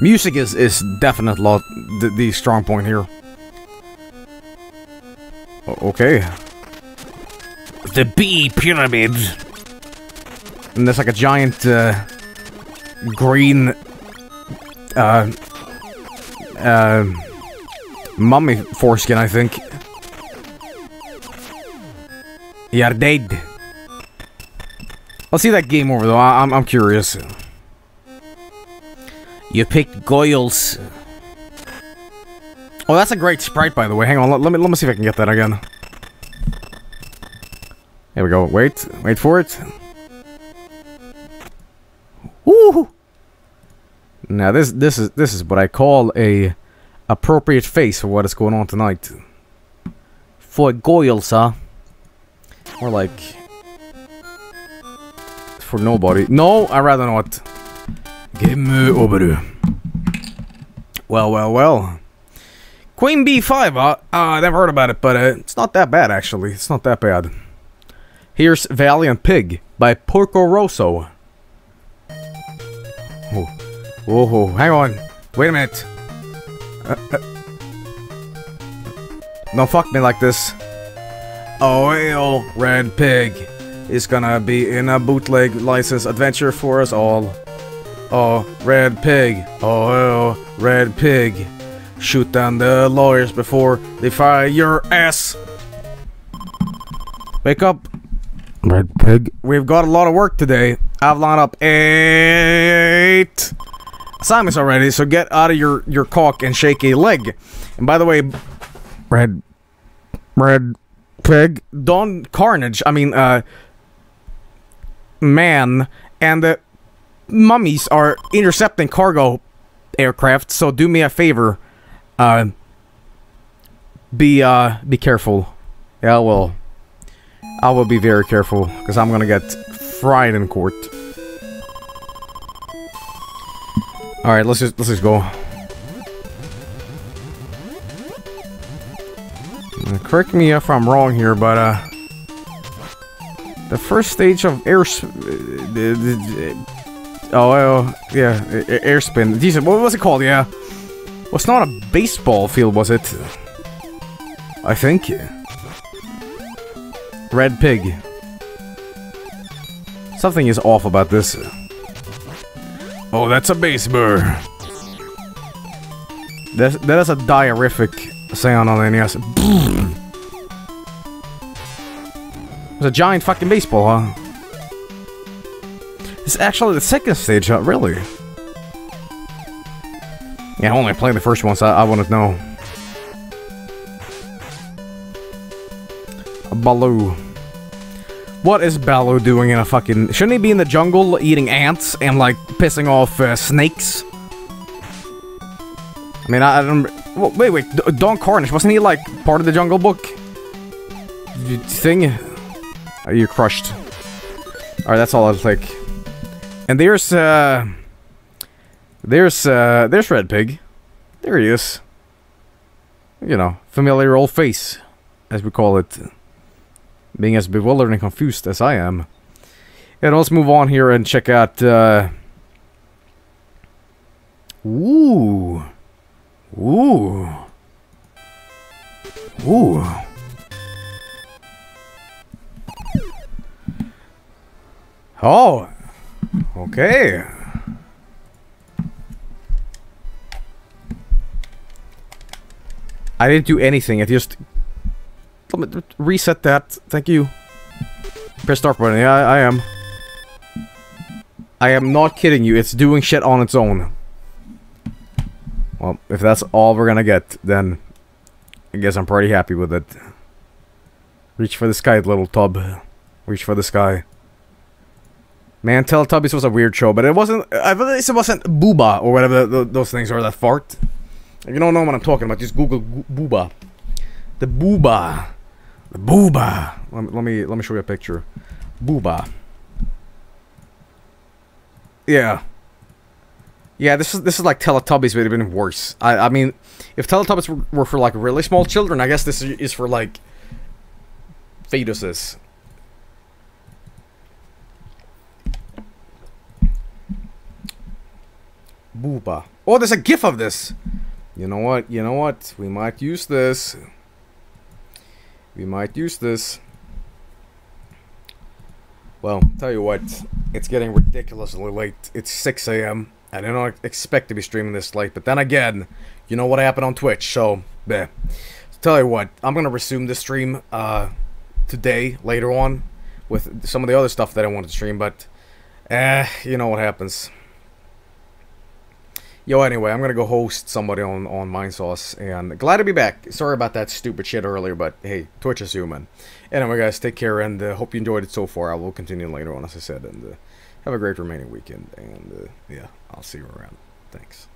Music is, is definitely the, the strong point here. Okay. The bee pyramid. And there's like a giant uh, green uh, uh, mummy foreskin, I think. You're dead. I'll see that game over though. I I'm I'm curious. You picked Goyles. Oh, that's a great sprite, by the way. Hang on, let, let me let me see if I can get that again. There we go. Wait, wait for it. Woo! Now this this is this is what I call a appropriate face for what is going on tonight. For Goyles, huh? Or like for nobody. No, I rather not. Game over. Well, well, well. Queen B five, uh, uh, I never heard about it, but uh, it's not that bad, actually. It's not that bad. Here's Valiant Pig by Porco Rosso. Oh, whoa, whoa, hang on. Wait a minute. Uh, uh. Don't fuck me like this. Oh, hey, oh, Red Pig is gonna be in a bootleg license adventure for us all. Oh, Red Pig. Oh, hey, oh, Red Pig. Shoot down the lawyers before they fire your ass. Wake up. Red pig. We've got a lot of work today. I've lined up eight assignments already, so get out of your, your caulk and shake a leg. And by the way, Red... Red pig. Don Carnage, I mean, uh... Man and the mummies are intercepting cargo aircraft, so do me a favor. Uh... Be, uh, be careful. Yeah, well... I will be very careful, because I'm gonna get fried in court. Alright, let's just, let's just go. Correct me if I'm wrong here, but, uh... the first stage of air... Oh, well, yeah, air spin. Decent. What was it called? Yeah. Well, it's not a baseball field, was it? I think. Red pig. Something is off about this. Oh, that's a bass burr. That that is a diarific sound on the N E S. It's a giant fucking baseball, huh? It's actually the second stage, huh? Really? Yeah, I only played the first one, so I, I wouldn't know. Baloo. What is Baloo doing in a fucking... Shouldn't he be in the jungle eating ants and, like, pissing off uh, snakes? I mean, I, I don't... Well, wait, wait. D Don Carnage, wasn't he, like, part of the Jungle Book thing? Oh, you're crushed. Alright, that's all I'll take. And there's, uh... There's, uh... There's Red Pig. There he is. You know, familiar old face, as we call it. Being as bewildered and confused as I am. And let's move on here and check out, uh... Ooh. Ooh. Ooh. Oh. Okay. I didn't do anything, I just... Let me reset that. Thank you. Press start button. Yeah, I, I am. I am not kidding you. It's doing shit on its own. Well, if that's all we're gonna get, then I guess I'm pretty happy with it. Reach for the sky, little tub. Reach for the sky. Man, Teletubbies was a weird show, but it wasn't... I believe it wasn't Booba or whatever the, the, those things are, that fart. If you don't know what I'm talking about, just Google Booba. The Booba. The Booba. Let me, let me let me show you a picture. Booba. Yeah. Yeah, this is this is like Teletubbies, but it'd been worse. I I mean, if Teletubbies were, were for like really small children, I guess this is for like fetuses. Booba. Oh, there's a GIF of this. You know what? You know what? We might use this. We might use this. Well, tell you what, it's getting ridiculously late. It's six A M I did not expect to be streaming this late, but then again, you know what happened on Twitch, so, bleh. So tell you what, I'm gonna resume this stream uh, today, later on, with some of the other stuff that I wanted to stream, but, eh, you know what happens. Yo, anyway, I'm gonna go host somebody on, on Minesauce, and glad to be back. Sorry about that stupid shit earlier, but hey, Twitch is human. Anyway, guys, take care, and uh, hope you enjoyed it so far. I will continue later on, as I said, and uh, have a great remaining weekend, and uh, yeah, I'll see you around. Thanks.